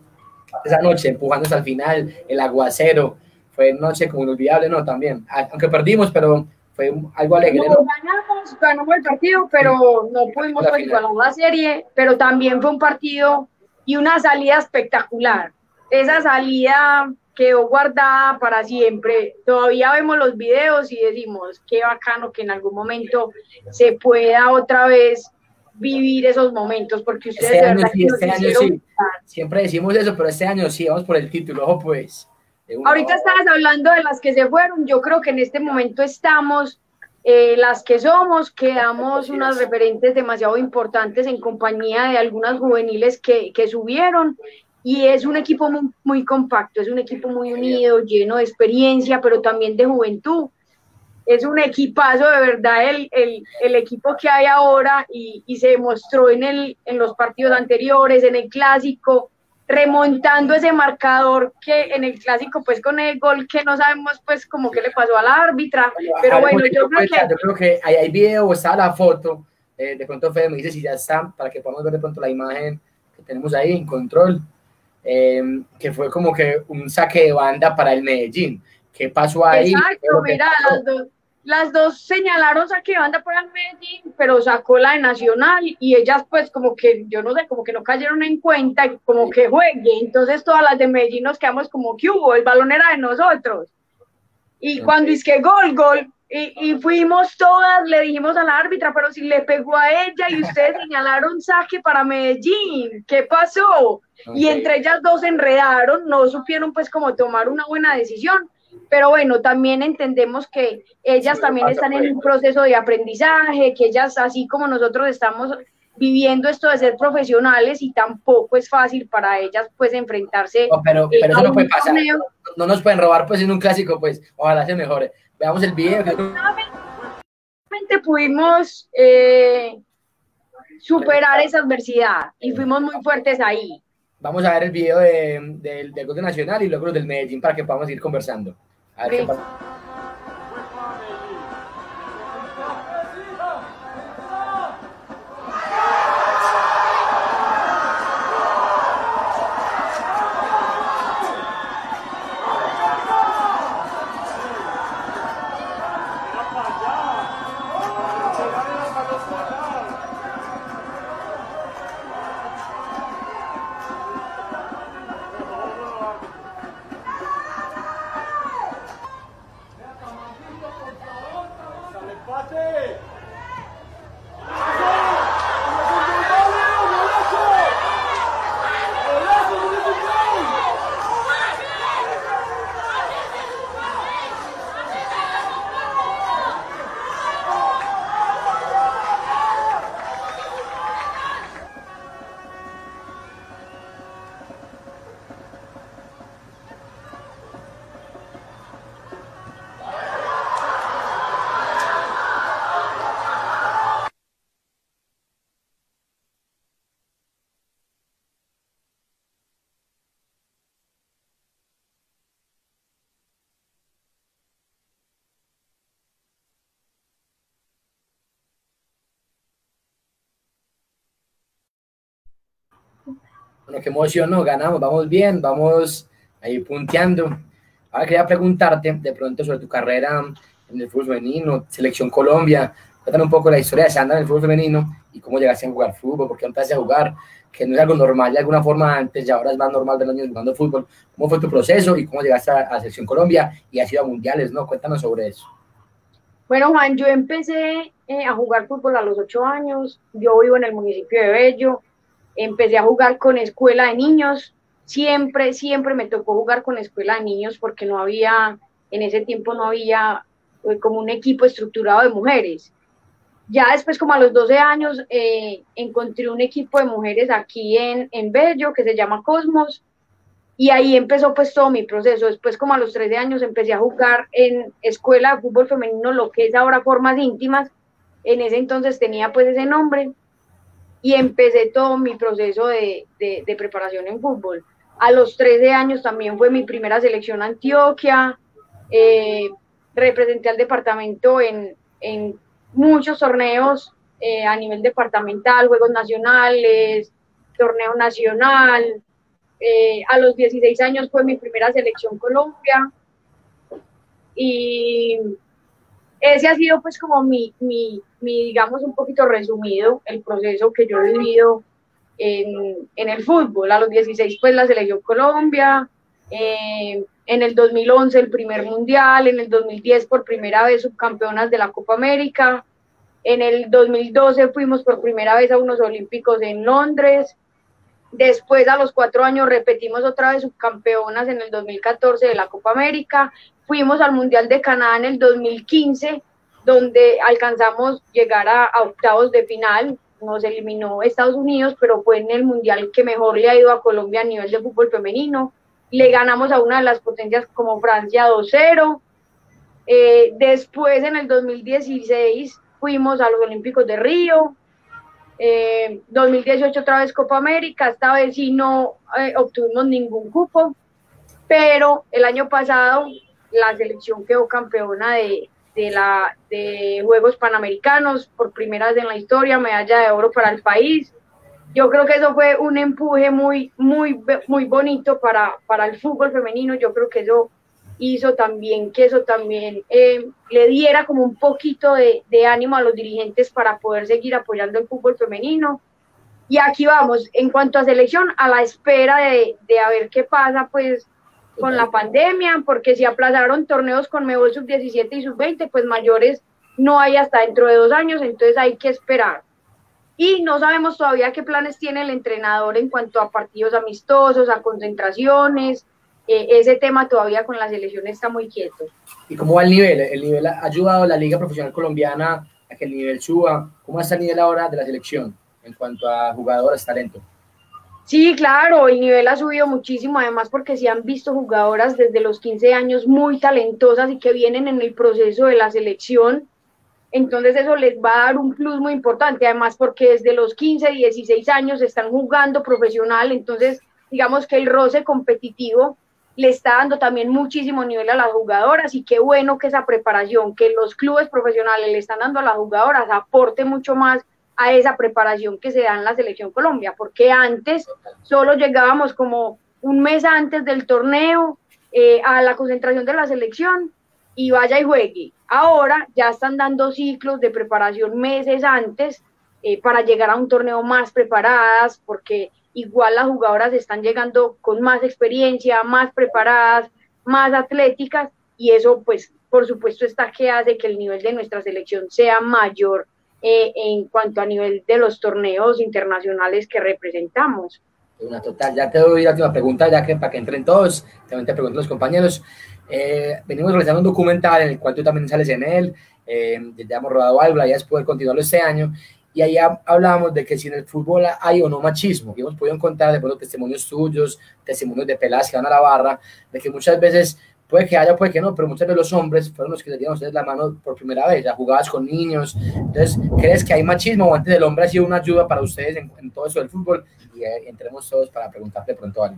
esa noche empujándose al final, el aguacero, fue noche como inolvidable, ¿no? También, aunque perdimos, pero fue algo alegre, ¿no? Ganamos, ganamos el partido, pero no pudimos igualar la serie, pero también fue un partido... y una salida espectacular, esa salida quedó guardada para siempre, todavía vemos los videos y decimos, qué bacano que en algún momento se pueda otra vez vivir esos momentos, porque ustedes este de verdad sí, que este año sí. Siempre decimos eso, pero este año sí, vamos por el título, ojo pues. Ahorita estabas hablando de las que se fueron, yo creo que en este momento estamos, eh, las que somos, quedamos unas referentes demasiado importantes en compañía de algunas juveniles que, que subieron, y es un equipo muy, muy compacto, es un equipo muy unido, lleno de experiencia, pero también de juventud, es un equipazo de verdad el, el, el equipo que hay ahora, y, y se demostró en, el, en los partidos anteriores, en el clásico, remontando ese marcador que en el clásico, pues con el gol que no sabemos, pues como que le pasó a la árbitra, pero a ver, bueno, yo creo, que... yo creo que ahí hay video o está la foto, eh, de pronto Fede me dice si ya está, para que podamos ver de pronto la imagen que tenemos ahí en control, eh, que fue como que un saque de banda para el Medellín, ¿qué pasó ahí? Exacto, mira, las dos, las dos señalaron saque de banda para el Medellín, pero sacó la de Nacional y ellas pues como que, yo no sé, como que no cayeron en cuenta y como que juegue, entonces todas las de Medellín nos quedamos como que hubo, el balón era de nosotros. Y cuando es que gol, gol, y, y fuimos todas, le dijimos a la árbitra, pero si le pegó a ella y ustedes señalaron saque para Medellín, ¿qué pasó? Okay. Y entre ellas dos se enredaron, no supieron pues como tomar una buena decisión. Pero bueno, también entendemos que ellas también están en un proceso de aprendizaje, que ellas, así como nosotros estamos viviendo esto de ser profesionales, y tampoco es fácil para ellas pues enfrentarse. No, pero, pero eso no puede pasar, no, no nos pueden robar pues en un clásico, pues ojalá se mejore. Veamos el video. Realmente pudimos eh, superar esa adversidad y fuimos muy fuertes ahí. Vamos a ver el video de, de, del gol de Nacional y luego los del Medellín para que podamos ir conversando. A ver, sí, qué pasa. Bueno, qué emoción, ¿no? Ganamos, vamos bien, vamos ahí punteando. Ahora quería preguntarte de pronto sobre tu carrera en el fútbol femenino, Selección Colombia. Cuéntame un poco la historia de Sandra en el fútbol femenino y cómo llegaste a jugar fútbol, por qué empezaste a jugar, que no es algo normal de alguna forma antes y ahora es más normal de los niños jugando fútbol. ¿Cómo fue tu proceso y cómo llegaste a, a Selección Colombia y has ido a mundiales, ¿no? Cuéntanos sobre eso. Bueno, Juan, yo empecé eh, a jugar fútbol a los ocho años. Yo vivo en el municipio de Bello. Empecé a jugar con escuela de niños, siempre, siempre me tocó jugar con escuela de niños porque no había, en ese tiempo no había como un equipo estructurado de mujeres. Ya después, como a los doce años, eh, encontré un equipo de mujeres aquí en, en Bello que se llama Cosmos y ahí empezó pues todo mi proceso. Después, como a los trece años, empecé a jugar en escuela de fútbol femenino, lo que es ahora Formas Íntimas, en ese entonces tenía pues ese nombre. Y empecé todo mi proceso de, de, de preparación en fútbol. A los trece años también fue mi primera selección Antioquia, eh, representé al departamento en, en muchos torneos eh, a nivel departamental, juegos nacionales, torneo nacional, eh, a los dieciséis años fue mi primera selección Colombia, y ese ha sido pues como mi, mi, mi, digamos, un poquito resumido el proceso que yo he vivido en, en el fútbol. A los dieciséis pues la selección Colombia, eh, en el dos mil once el primer mundial, en el dos mil diez por primera vez subcampeonas de la Copa América, en el dos mil doce fuimos por primera vez a unos olímpicos en Londres, después a los cuatro años repetimos otra vez subcampeonas en el dos mil catorce de la Copa América, fuimos al Mundial de Canadá en el dos mil quince, donde alcanzamos llegar a, a octavos de final, nos eliminó Estados Unidos, pero fue en el Mundial que mejor le ha ido a Colombia a nivel de fútbol femenino, le ganamos a una de las potencias como Francia dos cero, eh, después en el dos mil dieciséis fuimos a los Olímpicos de Río, eh, dos mil dieciocho otra vez Copa América, esta vez sí no eh, obtuvimos ningún cupo, pero el año pasado la selección quedó campeona de, de, la, de Juegos Panamericanos, por primera vez en la historia, medalla de oro para el país. Yo creo que eso fue un empuje muy, muy, muy bonito para, para el fútbol femenino. Yo creo que eso hizo también que eso también eh, le diera como un poquito de, de ánimo a los dirigentes para poder seguir apoyando el fútbol femenino. Y aquí vamos, en cuanto a selección, a la espera de, de a ver qué pasa pues con la pandemia, porque si aplazaron torneos con Conmebol sub diecisiete y sub veinte, pues mayores no hay hasta dentro de dos años, entonces hay que esperar. Y no sabemos todavía qué planes tiene el entrenador en cuanto a partidos amistosos, a concentraciones. Ese tema todavía con la selección está muy quieto. ¿Y cómo va el nivel? ¿El nivel ha ayudado a la Liga Profesional Colombiana a que el nivel suba? ¿Cómo está el nivel ahora de la selección en cuanto a jugadoras, talento? Sí, claro, el nivel ha subido muchísimo, además porque se han visto jugadoras desde los quince años muy talentosas y que vienen en el proceso de la selección, entonces eso les va a dar un plus muy importante, además porque desde los quince, dieciséis años están jugando profesional, entonces digamos que el roce competitivo le está dando también muchísimo nivel a las jugadoras y qué bueno que esa preparación que los clubes profesionales le están dando a las jugadoras aporte mucho más a esa preparación que se da en la Selección Colombia, porque antes solo llegábamos como un mes antes del torneo eh, a la concentración de la selección y vaya y juegue. Ahora ya están dando ciclos de preparación meses antes eh, para llegar a un torneo más preparadas, porque igual las jugadoras están llegando con más experiencia, más preparadas, más atléticas, y eso pues por supuesto está que hace que el nivel de nuestra selección sea mayor eh, en cuanto a nivel de los torneos internacionales que representamos. Una total, ya te doy la última pregunta, ya que para que entren todos, también te pregunto a los compañeros, eh, venimos realizando un documental en el cual tú también sales en él, eh, ya hemos rodado algo, la idea es poder continuarlo este año, y ahí hablábamos de que si en el fútbol hay o no machismo, y hemos podido encontrar de pronto testimonios tuyos, testimonios de Peláez que van a la barra, de que muchas veces puede que haya, puede que no, pero muchas veces los hombres fueron los que les dieron a ustedes la mano por primera vez, ya jugabas con niños, entonces, ¿crees que hay machismo o antes del hombre ha sido una ayuda para ustedes en, en todo eso del fútbol? Y eh, entremos todos para preguntarte pronto algo.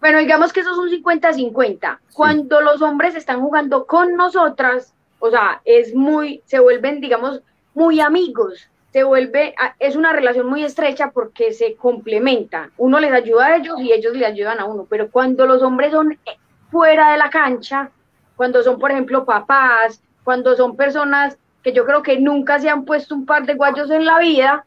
Bueno, digamos que eso es un cincuenta cincuenta, sí. Cuando los hombres están jugando con nosotras, o sea, es muy, se vuelven, digamos, muy amigos, se vuelve, es una relación muy estrecha porque se complementa, uno les ayuda a ellos y ellos le ayudan a uno, pero cuando los hombres son fuera de la cancha, cuando son por ejemplo papás, cuando son personas que yo creo que nunca se han puesto un par de guayos en la vida,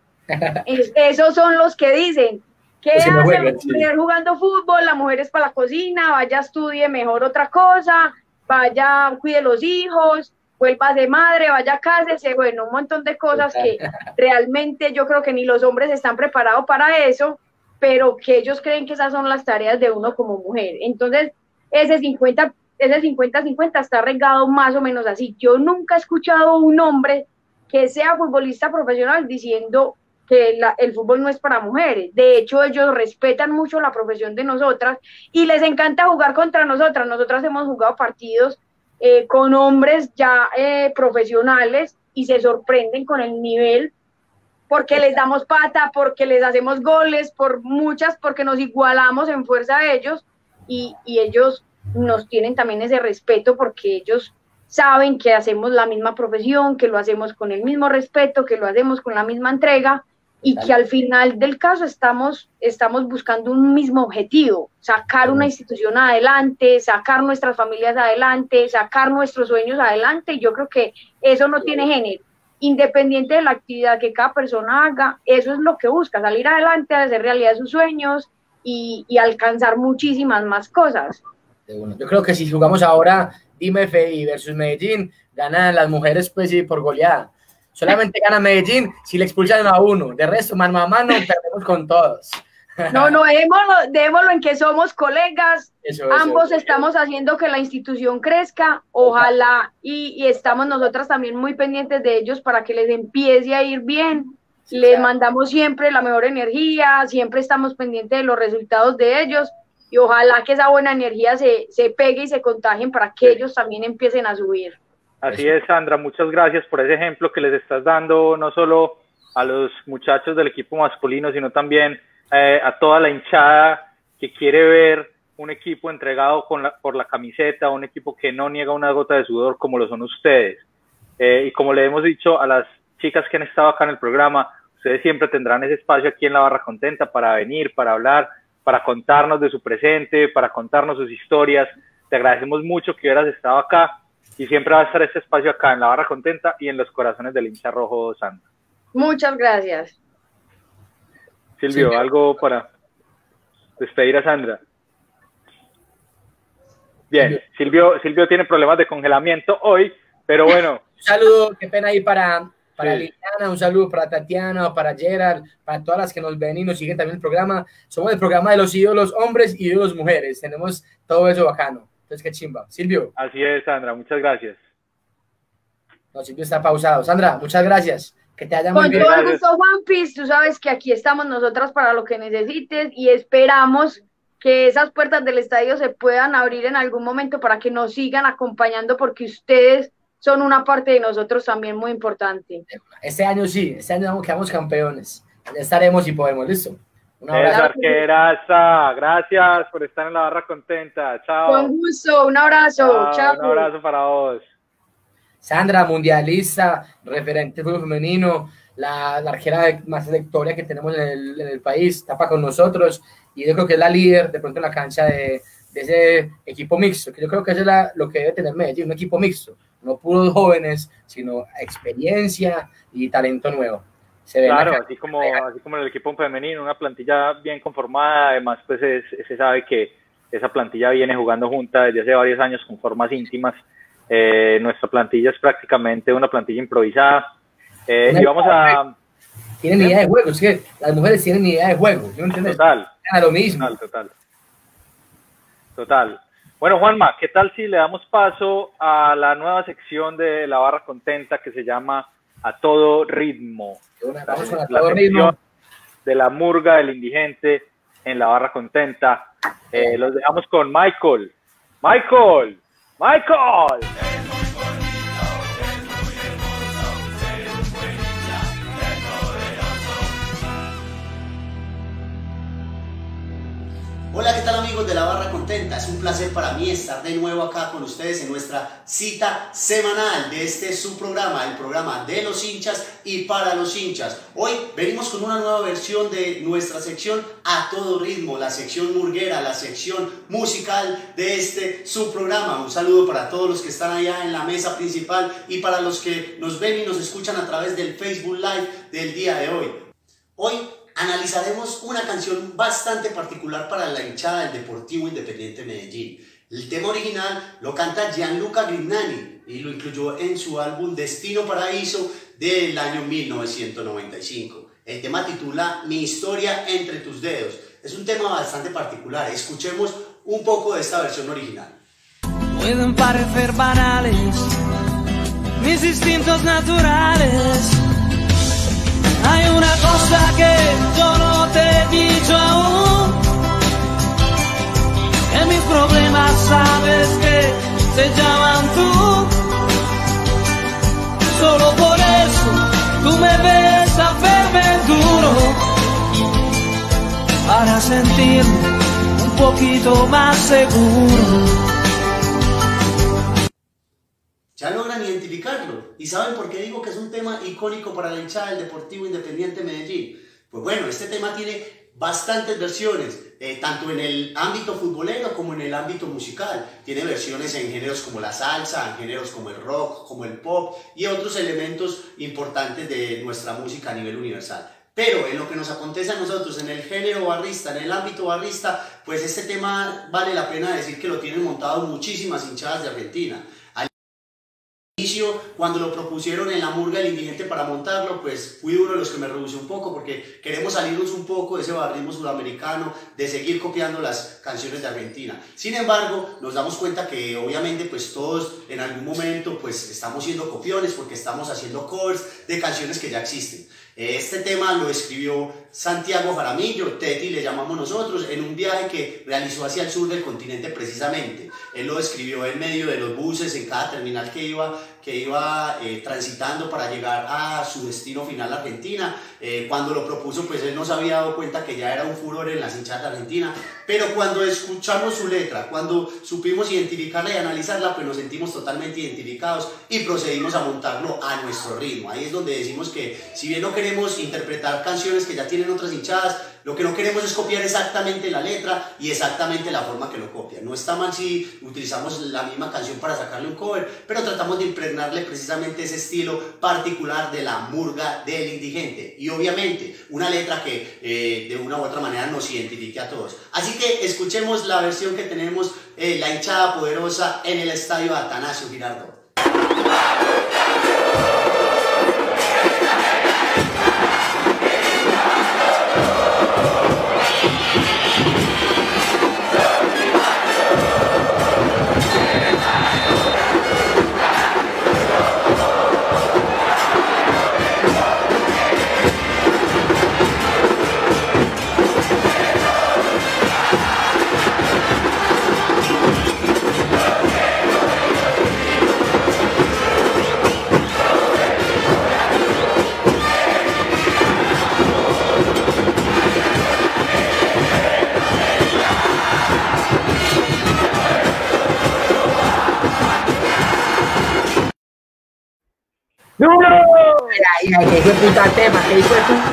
es, esos son los que dicen, ¿qué hace la mujer jugando fútbol? La mujer es para la cocina, vaya estudie mejor otra cosa, vaya cuide los hijos, vuelvas de madre, vaya a cásese, bueno, un montón de cosas que realmente yo creo que ni los hombres están preparados para eso, pero que ellos creen que esas son las tareas de uno como mujer. Entonces, ese cincuenta cincuenta ese está regado más o menos así. Yo nunca he escuchado a un hombre que sea futbolista profesional diciendo que la, el fútbol no es para mujeres. De hecho, ellos respetan mucho la profesión de nosotras y les encanta jugar contra nosotras. Nosotras hemos jugado partidos Eh, con hombres ya eh, profesionales y se sorprenden con el nivel porque les damos pata, porque les hacemos goles, por muchas, porque nos igualamos en fuerza a ellos y, y ellos nos tienen también ese respeto porque ellos saben que hacemos la misma profesión, que lo hacemos con el mismo respeto, que lo hacemos con la misma entrega y que al final del caso estamos, estamos buscando un mismo objetivo, sacar una institución adelante, sacar nuestras familias adelante, sacar nuestros sueños adelante, y yo creo que eso no tiene género, independiente de la actividad que cada persona haga, eso es lo que busca, salir adelante, hacer realidad sus sueños y, y alcanzar muchísimas más cosas. Yo creo que si jugamos ahora I M F I versus Medellín, ganan las mujeres pues y por goleada. Solamente gana Medellín si le expulsan a uno. De resto, mano a mano, perdemos con todos. No, no, dejémoslo, dejémoslo en que somos colegas. Eso, eso, Ambos eso, estamos eso. haciendo que la institución crezca. Ojalá. Y, y estamos nosotras también muy pendientes de ellos para que les empiece a ir bien. Sí, les claro. mandamos siempre la mejor energía. Siempre estamos pendientes de los resultados de ellos. Y ojalá que esa buena energía se, se pegue y se contagien para que sí. ellos también empiecen a subir. Así es, Sandra, muchas gracias por ese ejemplo que les estás dando, no solo a los muchachos del equipo masculino, sino también eh, a toda la hinchada que quiere ver un equipo entregado con la, por la camiseta, un equipo que no niega una gota de sudor como lo son ustedes. Eh, y como le hemos dicho a las chicas que han estado acá en el programa, ustedes siempre tendrán ese espacio aquí en La Barra Contenta para venir, para hablar, para contarnos de su presente, para contarnos sus historias, Te agradecemos mucho que hubieras estado acá y siempre va a estar este espacio acá en La Barra Contenta y en los corazones del hincha rojo, Sandra. Muchas gracias. Silvio, sí, algo para despedir a Sandra. Bien, Silvio, Silvio tiene problemas de congelamiento hoy, pero bueno. Un saludo, qué pena ahí para, para sí. Liliana, un saludo para Tatiana, para Gerard, para todas las que nos ven y nos siguen también el programa. Somos el programa de los ídolos hombres y ídolos mujeres, tenemos todo eso bacano. Entonces, qué chimba. Silvio. Así es, Sandra, muchas gracias. No, Silvio está pausado. Sandra, muchas gracias. Que te haya muy bien. Con todo el gusto, Juanpis, tú sabes que aquí estamos nosotras para lo que necesites y esperamos que esas puertas del estadio se puedan abrir en algún momento para que nos sigan acompañando, porque ustedes son una parte de nosotros también muy importante. Este año sí, este año quedamos campeones. Ya estaremos y podemos, ¿listo? Una abrazo. Arqueraza, gracias por estar en La Barra Contenta. Chao. Con gusto, un abrazo. Chao, chao. Un abrazo para vos. Sandra, mundialista, referente de fútbol femenino, la, la arquera más selectoria que tenemos en el, en el país, tapa con nosotros. Y yo creo que es la líder de pronto en la cancha de, de ese equipo mixto, que yo creo que eso es la, lo que debe tener Medellín, un equipo mixto, no puros jóvenes, sino experiencia y talento nuevo. Se ve claro, así como, así como en el equipo femenino, una plantilla bien conformada, además pues es, se sabe que esa plantilla viene jugando junta desde hace varios años con Formas Íntimas. Eh, nuestra plantilla es prácticamente una plantilla improvisada. Eh, y vamos a... Tienen idea de juego, es que las mujeres tienen idea de juego, ¿sí me entiendes? Total. A lo mismo. Total, total. Total. Bueno, Juanma, ¿qué tal si le damos paso a la nueva sección de La Barra Contenta que se llama A Todo Ritmo? Una la, a la todo ritmo. De la Murga del Indigente en La Barra Contenta. Eh, los dejamos con Michael. ¡Michael! ¡Michael! Hola, ¿qué tal amigos de La Barra Contenta? Es un placer para mí estar de nuevo acá con ustedes en nuestra cita semanal de este su programa, el programa de los hinchas y para los hinchas. Hoy venimos con una nueva versión de nuestra sección A Todo Ritmo, la sección murguera, la sección musical de este su programa. Un saludo para todos los que están allá en la mesa principal y para los que nos ven y nos escuchan a través del Facebook Live del día de hoy. Hoy analizaremos una canción bastante particular para la hinchada del Deportivo Independiente Medellín. El tema original lo canta Gianluca Grignani y lo incluyó en su álbum Destino Paraíso del año mil novecientos noventa y cinco. El tema titula Mi historia entre tus dedos. Es un tema bastante particular. Escuchemos un poco de esta versión original. Pueden parecer banales mis instintos naturales. Hay una cosa que yo no te he dicho aún, que mis problemas sabes que se llaman tú. Solo por eso tú me ves a verme duro, para sentirme un poquito más seguro. Ya logran identificarlo. ¿Y saben por qué digo que es un tema icónico para la hinchada del Deportivo Independiente Medellín? Pues bueno, este tema tiene bastantes versiones, eh, tanto en el ámbito futbolero como en el ámbito musical. Tiene versiones en géneros como la salsa, en géneros como el rock, como el pop y otros elementos importantes de nuestra música a nivel universal. Pero en lo que nos acontece a nosotros, en el género barrista, en el ámbito barrista, pues este tema vale la pena decir que lo tienen montado muchísimas hinchadas de Argentina. Cuando lo propusieron en la Murga del Indigente para montarlo, pues fui uno de los que me rehusé un poco porque queremos salirnos un poco de ese barrismo sudamericano, de seguir copiando las canciones de Argentina. Sin embargo, nos damos cuenta que obviamente pues todos en algún momento pues estamos siendo copiones porque estamos haciendo covers de canciones que ya existen. Este tema lo escribió Santiago Jaramillo, Teti le llamamos nosotros, en un viaje que realizó hacia el sur del continente precisamente. Él lo escribió en medio de los buses, en cada terminal que iba, que iba eh, transitando para llegar a su destino final, Argentina. Eh, cuando lo propuso, pues él no se había dado cuenta que ya era un furor en las hinchadas de Argentina, pero cuando escuchamos su letra, cuando supimos identificarla y analizarla, pues nos sentimos totalmente identificados y procedimos a montarlo a nuestro ritmo. Ahí es donde decimos que, si bien no queremos interpretar canciones que ya tienen otras hinchadas, lo que no queremos es copiar exactamente la letra y exactamente la forma que lo copia. No está mal si utilizamos la misma canción para sacarle un cover, pero tratamos de impregnarle precisamente ese estilo particular de la murga del indigente. Y obviamente una letra que eh, de una u otra manera nos identifique a todos. Así que escuchemos la versión que tenemos, eh, la hinchada poderosa en el estadio Atanasio Girardot. Ay, ay, qué puta tema, qué hijo de puta.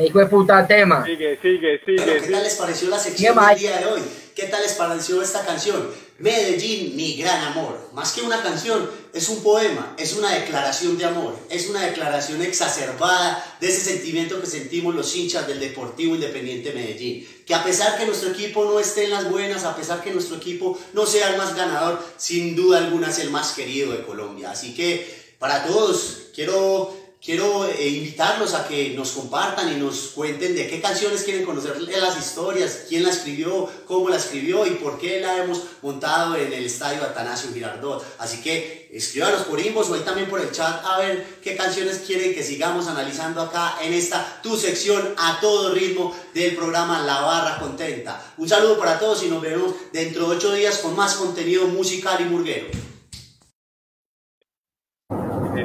Hijo de puta tema. Sigue, sigue, sigue. Pero, ¿qué sigue. tal les pareció la sección del día de hoy? ¿Qué tal les pareció esta canción? Medellín, mi gran amor. Más que una canción, es un poema, es una declaración de amor, es una declaración exacerbada de ese sentimiento que sentimos los hinchas del Deportivo Independiente Medellín. Que a pesar que nuestro equipo no esté en las buenas, a pesar que nuestro equipo no sea el más ganador, sin duda alguna es el más querido de Colombia. Así que, para todos, quiero... Quiero eh, invitarlos a que nos compartan y nos cuenten de qué canciones quieren conocer las historias, quién la escribió, cómo la escribió y por qué la hemos montado en el estadio Atanasio Girardot. Así que escríbanos por inbox o ahí también por el chat a ver qué canciones quieren que sigamos analizando acá en esta tu sección a todo ritmo del programa La Barra Contenta. Un saludo para todos y nos vemos dentro de ocho días con más contenido musical y murguero.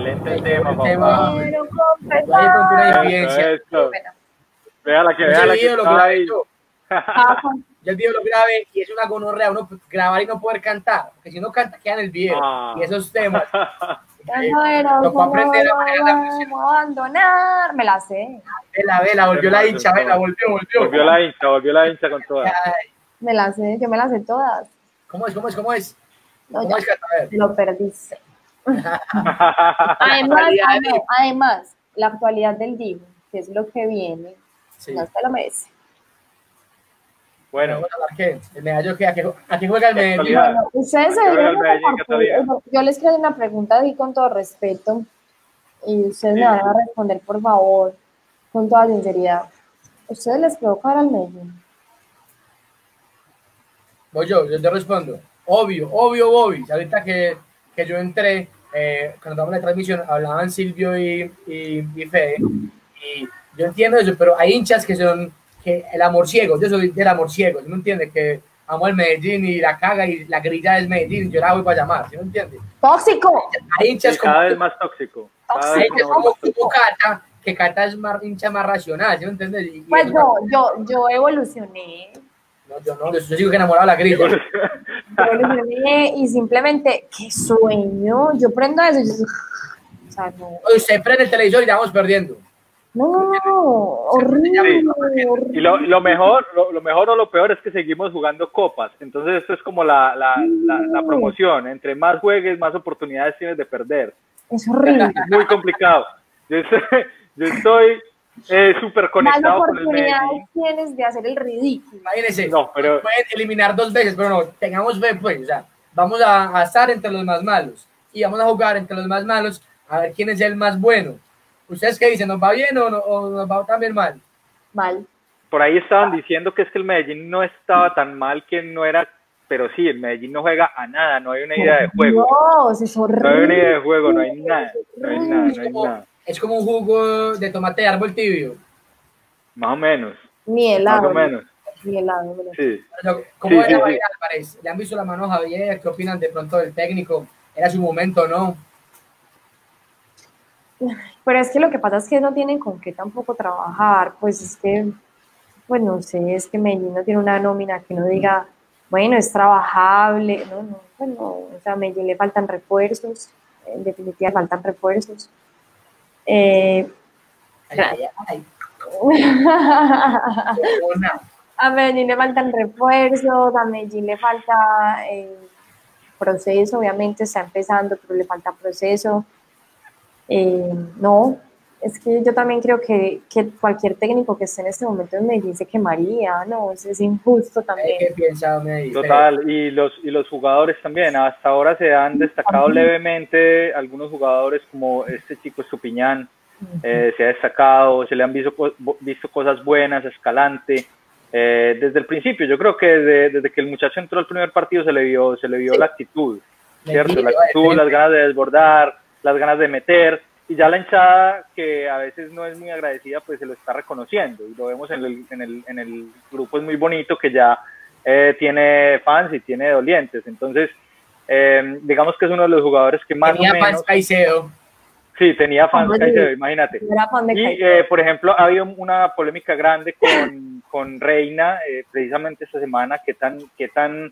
Excelente tema, papá. Vea la que vea la que está ahí. Yo el video lo grabé y es una gonorrea uno grabar y no poder cantar, porque si uno canta queda en el video. Ah. Y esos temas. Lo va a aprender a manejar la música. No abandonar, me la sé. Vela, vela, volvió la hincha, vela, volvió, volvió. Volvió la hincha, volvió la hincha con todas. Me la sé, yo me la sé todas. ¿Cómo es, cómo es, cómo es? ¿Cómo es, Cata? Lo perdiste. además, no, además, la actualidad del Divo, que es lo que viene, sí. No se lo merece. Bueno, bueno el medallo que aquí juega el Medellín. Bueno, ustedes se dieron una yo les quiero una pregunta a con todo respeto y ustedes sí. me van a responder, por favor, con toda sinceridad. ustedes les provocaron al Medellín. Voy yo, yo te respondo. Obvio, obvio, Bobby. Ahorita que, que yo entré, eh, cuando estábamos en la transmisión, hablaban Silvio y, y, y Fede. Y yo entiendo eso, pero hay hinchas que son que el amor ciego. Yo soy del amor ciego. ¿Sí me entiendes? Que amo al Medellín y la caga y la grilla del Medellín. Yo la voy para llamar. ¿Sí me entiendes? Tóxico. Hay hinchas sí, cada como, vez más tóxico. Cada hay hinchas como tipo Cata, que Cata es más, hincha más racional. ¿Sí me entiendes? Y, pues y no, yo, yo evolucioné. No, yo no, yo sigo enamorado de la grilla. Y simplemente, qué sueño. Yo prendo eso y yo, o sea, no. Usted prende el televisor y ya vamos perdiendo. No, horrible. Y lo, lo mejor, lo, lo mejor o lo peor es que seguimos jugando copas. Entonces esto es como la, la, la, la promoción. Entre más juegues, más oportunidades tienes de perder. Es horrible. Es muy complicado. Yo estoy, yo estoy eh, súper conectado con el Medellín. Más oportunidades tienes de hacer el ridículo. Imagínense, no, pero pueden eliminar dos veces, pero no, tengamos fe, pues, o sea, vamos a, a estar entre los más malos y vamos a jugar entre los más malos a ver quién es el más bueno. ¿Ustedes qué dicen? ¿Nos va bien o, no, o nos va también mal? Mal. Por ahí estaban diciendo que es que el Medellín no estaba tan mal, que no era, pero sí, el Medellín no juega a nada, no hay una idea de juego. Dios, es horrible. No hay una idea de juego, no hay nada, no hay nada, no hay nada. Es como un jugo de tomate de árbol tibio. Más o menos. Ni helado. Más o menos. Ni helado. Sí. ¿Cómo sí, era Javier sí, Álvarez? Sí. ¿Le han visto la mano a Javier? ¿Qué opinan de pronto del técnico? ¿Era su momento o no? Pero es que lo que pasa es que no tienen con qué tampoco trabajar, pues es que, pues no sé, es que Medellín no tiene una nómina que no diga, bueno, es trabajable, no, no, bueno, o sea, a Medellín le faltan refuerzos, en definitiva le faltan refuerzos. Eh, ay, ay, ay. A Medellín le faltan refuerzos, a Medellín le falta eh, proceso, obviamente está empezando, pero le falta proceso. Eh, no, es que yo también creo que, que cualquier técnico que esté en este momento en Medellín se quemaría, no, eso es injusto también. ¿Qué piensa Medellín? Total, y los, y los jugadores también, hasta ahora se han destacado sí, levemente algunos jugadores como este chico Estupiñán, uh -huh. eh, se ha destacado, se le han visto, visto cosas buenas, Escalante, eh, desde el principio, yo creo que desde, desde que el muchacho entró al primer partido se le vio, se le vio sí, la actitud, ¿cierto? La actitud, las ganas de desbordar, las ganas de meter, y ya la hinchada, que a veces no es muy agradecida, pues se lo está reconociendo, y lo vemos en el, en el, en el grupo Es Muy Bonito, que ya eh, tiene fans y tiene dolientes, entonces, eh, digamos que es uno de los jugadores que más tenía o menos... Tenía fans Caicedo. Sí, tenía fans Caicedo, imagínate. Y, eh, por ejemplo, ha habido una polémica grande con, con Reina, eh, precisamente esta semana, que tan... Que tan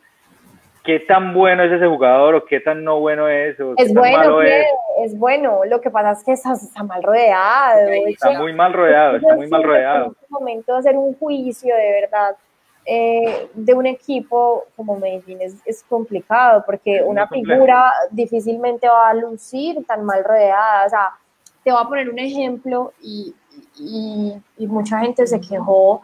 ¿Qué tan bueno es ese jugador o qué tan no bueno es? O es bueno, es. es bueno. Lo que pasa es que está, está mal rodeado. Okay, está muy mal rodeado, está muy mal rodeado. En este momento hacer un juicio de verdad eh, de un equipo como Medellín es, es complicado porque es una figura difícilmente va a lucir tan mal rodeada. O sea, te voy a poner un ejemplo y, y, y mucha gente se quejó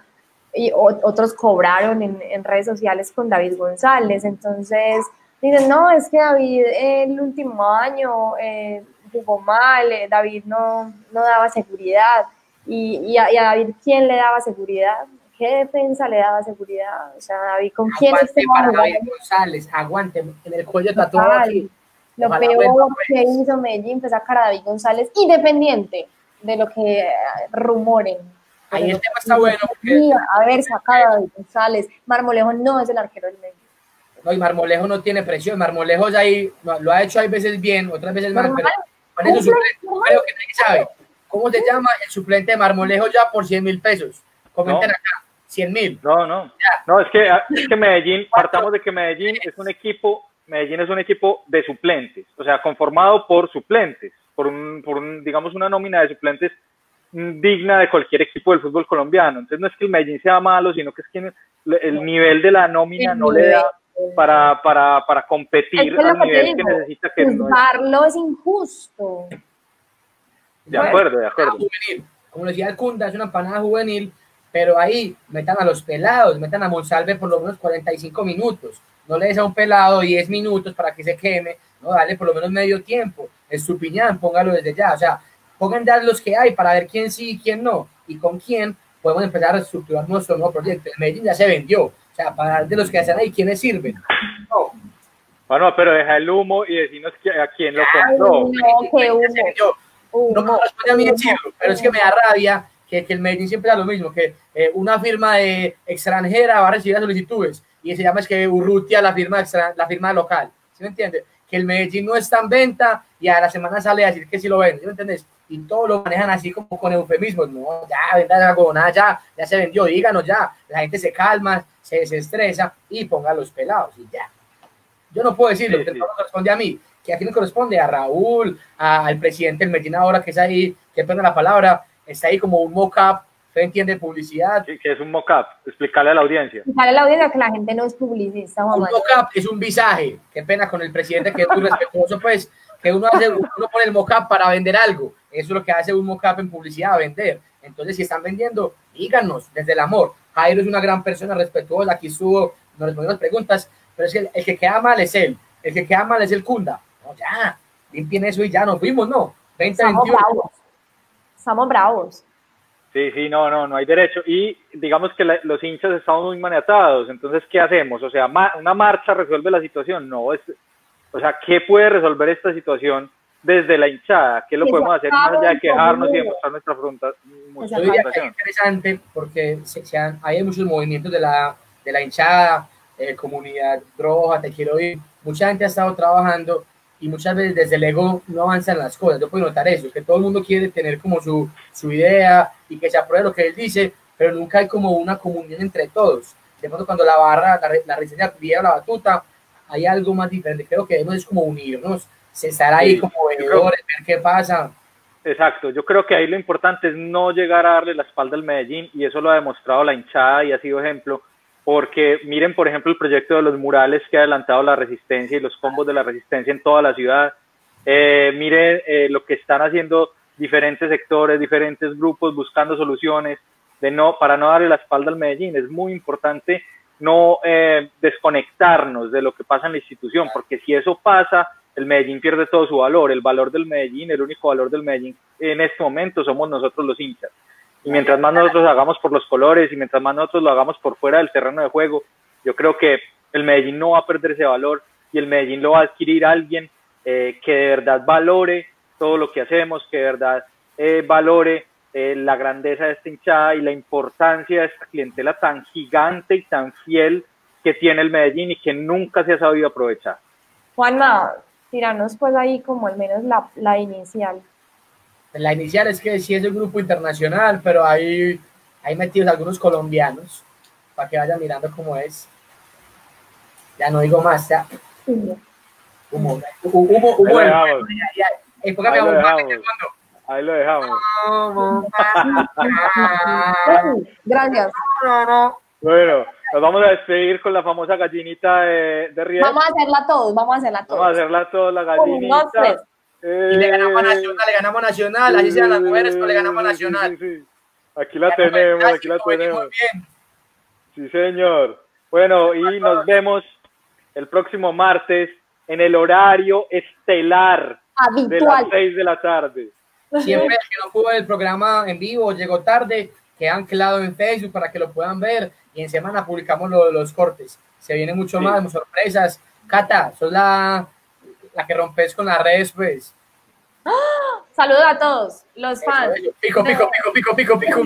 y otros cobraron en, en redes sociales con David González, entonces dicen, no, es que David el último año eh, jugó mal, eh, David no, no daba seguridad, y, y, a, y a David, ¿quién le daba seguridad? ¿Qué defensa le daba seguridad? O sea, David, ¿con quién aguante para David González, aguante, en el cuello tatuado aquí. Lo peor que hizo Medellín fue sacar a David González, independiente de lo que rumoren. Pero ahí el tema está bueno. Porque... A ver, sacado a David González. Marmolejo no es el arquero del medio. No, y Marmolejo no tiene presión. Marmolejo ya ahí, lo ha hecho hay veces bien, otras veces mal. Pero con eso suplente, creo que nadie sabe. ¿Cómo se llama el suplente de Marmolejo ya por cien mil pesos? Comenten no. acá, cien mil. No, no. Ya. No, es que, es que Medellín, partamos de que Medellín es un equipo, Medellín es un equipo de suplentes. O sea, conformado por suplentes, por un, por un digamos, una nómina de suplentes digna de cualquier equipo del fútbol colombiano. Entonces no es que el Medellín sea malo, sino que es que el nivel de la nómina no le da para, para, para competir es que al nivel que necesita. Que juzgarlo es injusto. De acuerdo, de acuerdo. Como decía el Cunda, es una panada juvenil, pero ahí metan a los pelados, metan a Monsalve por lo menos cuarenta y cinco minutos. No le des a un pelado diez minutos para que se queme, no, dale por lo menos medio tiempo. Es su piñán, póngalo desde ya, o sea, pongan ya los que hay para ver quién sí y quién no, y con quién podemos empezar a estructurar nuestro nuevo proyecto. El Medellín ya se vendió, o sea, para de los que están ahí, ¿quiénes sirven? No. Bueno, pero deja el humo y decirnos a quién lo compró. No, qué humo. Uh, no me responde a mí decirlo, pero es que me da rabia que, que el Medellín siempre da lo mismo, que eh, una firma de extranjera va a recibir las solicitudes y se llama es que Urrutia la firma, extra, la firma local, ¿sí me entiendes? Que el Medellín no está en venta y a la semana sale a decir que sí lo ven, ¿sí me entiendes? Y todo lo manejan así como con eufemismos, no, ya, venda la huevonada, ya, ya se vendió, díganos ya, la gente se calma, se desestresa y ponga los pelados y ya. Yo no puedo decirlo, sí, sí. No me responde a mí. Que aquí le corresponde a Raúl, al presidente del Medellín ahora, que es ahí, que pone la palabra, está ahí como un mock-up, ¿usted entiende? Publicidad. Sí, ¿qué es un mock-up? Explicarle a la audiencia. Explicarle a la audiencia que la gente no es publicista. Un mock-up es un visaje, qué pena con el presidente que es muy respetuoso, pues, que uno, hace, uno pone el mock-up para vender algo, eso es lo que hace un mock-up en publicidad, vender. Entonces, si están vendiendo, díganos, desde el amor. Jairo es una gran persona, respetuosa, aquí estuvo, nos respondió las preguntas, pero es que el, el que queda mal es él, el que queda mal es el Cunda. No, ya, limpien eso y ya nos fuimos, ¿no? veinte, estamos veintiuno. Bravos. Estamos bravos. Sí, sí, no, no, no hay derecho. Y digamos que la, los hinchas estamos muy maniatados, entonces, ¿qué hacemos? O sea, ma, ¿una marcha resuelve la situación? No, es, o sea, ¿qué puede resolver esta situación desde la hinchada? ¿Qué lo que podemos hacer más allá de quejarnos y demostrar nuestra frustración? Es interesante porque se, se han, hay muchos movimientos de la, de la hinchada, eh, comunidad roja, te quiero ir. Mucha gente ha estado trabajando y muchas veces desde el ego no avanzan las cosas. Yo puedo notar eso, que todo el mundo quiere tener como su, su idea y que se apruebe lo que él dice, pero nunca hay como una comunión entre todos. De pronto cuando la barra, la, la reseña, la batuta, hay algo más diferente. Creo que debemos es como unirnos, estar ahí sí, como veedores, ver qué pasa. Exacto, yo creo que ahí lo importante es no llegar a darle la espalda al Medellín, y eso lo ha demostrado la hinchada y ha sido ejemplo. Porque miren, por ejemplo, el proyecto de los murales que ha adelantado la Resistencia y los combos de la Resistencia en toda la ciudad. Eh, miren eh, lo que están haciendo diferentes sectores, diferentes grupos, buscando soluciones de no, para no darle la espalda al Medellín. Es muy importante no eh, desconectarnos de lo que pasa en la institución, porque si eso pasa, el Medellín pierde todo su valor. El valor del Medellín, el único valor del Medellín en este momento somos nosotros los hinchas. Y mientras más nosotros lo hagamos por los colores y mientras más nosotros lo hagamos por fuera del terreno de juego, yo creo que el Medellín no va a perder ese valor y el Medellín lo va a adquirir alguien eh, que de verdad valore todo lo que hacemos, que de verdad eh, valore eh, la grandeza de esta hinchada y la importancia de esta clientela tan gigante y tan fiel que tiene el Medellín y que nunca se ha sabido aprovechar. Juanma, tíranos pues ahí como al menos la, la inicial. La inicial es que sí es el grupo internacional, pero hay, hay metidos algunos colombianos, para que vayan mirando cómo es. Ya no digo más, ya. Humo. Humo, humo, humo. Ahí lo dejamos. Ahí lo dejamos. Ahí lo dejamos. Gracias. Bueno, nos vamos a despedir con la famosa gallinita de, de Riep. Vamos a hacerla todos, vamos a hacerla todos. Vamos a hacerla todos, la gallinita. Eh, y le ganamos a Nacional, le ganamos a Nacional, así sean las mujeres, pero le ganamos a Nacional. Sí, sí. Aquí la tenemos, aquí la tenemos. Sí, señor. Bueno, y nos vemos el próximo martes en el horario estelar habitual de las seis de la tarde. Siempre que no pude el programa en vivo, llegó tarde, queda anclado en Facebook para que lo puedan ver, y en semana publicamos lo de los cortes. Se viene mucho sí. más, sorpresas. Cata, sos la... la que rompes con las redes, pues. ¡Ah! Saludos a todos los fans. Pico, pico, pico, pico, pico, pico, pico.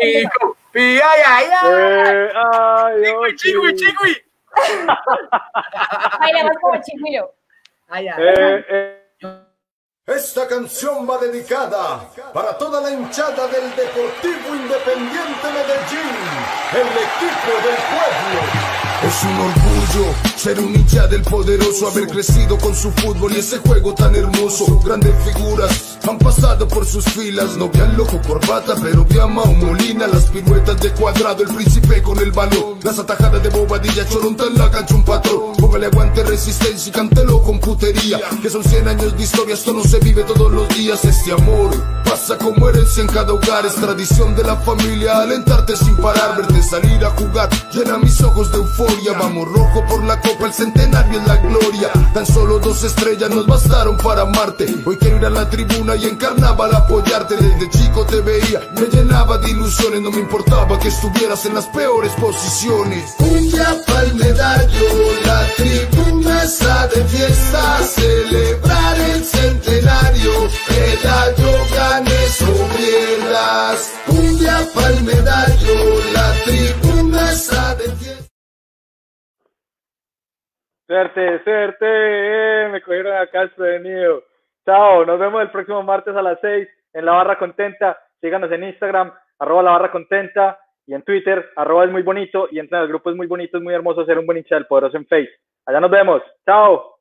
Pico, pi, ay, ay, ay. Chigui, chigui, chigui. Bailamos como chigüilo. Ay, ay. Esta canción va dedicada para toda la hinchada del Deportivo Independiente Medellín, el equipo del pueblo. Es un orgullo ser un hincha del poderoso, haber crecido con su fútbol y ese juego tan hermoso. Grandes figuras han pasado por sus filas, no vean loco Corbata, pero vean Mao Molina. Las piruetas de Cuadrado, el príncipe con el balón, las atajadas de Bobadilla, Choronta en la cancha un patrón. Póngale aguante, resistencia y cántelo con putería, que son cien años de historia, esto no se vive todos los días. Este amor pasa como herencia en cada hogar, es tradición de la familia, alentarte sin parar, verte salir a jugar, llena mis ojos de euforia. Vamos rojo por la copa, el centenario es la gloria. Tan solo dos estrellas nos bastaron para amarte. Hoy quiero ir a la tribuna y en carnaval apoyarte. Desde chico te veía, me llenaba de ilusiones. No me importaba que estuvieras en las peores posiciones. Un día pa'l medallo, la tribuna está de fiesta. Celebrar el centenario, medallo gané sobre las. Un día pa'l medallo, la tribuna está de fiesta. Suerte, suerte, me cogieron acá desprevenido. Chao, nos vemos el próximo martes a las seis en La Barra Contenta. Síganos en Instagram, arroba La Barra Contenta, y en Twitter, arroba Es Muy Bonito, y entren al grupo Es Muy Bonito, Es Muy Hermoso Ser un Buen Hincha del Poderoso en Face. Allá nos vemos, chao.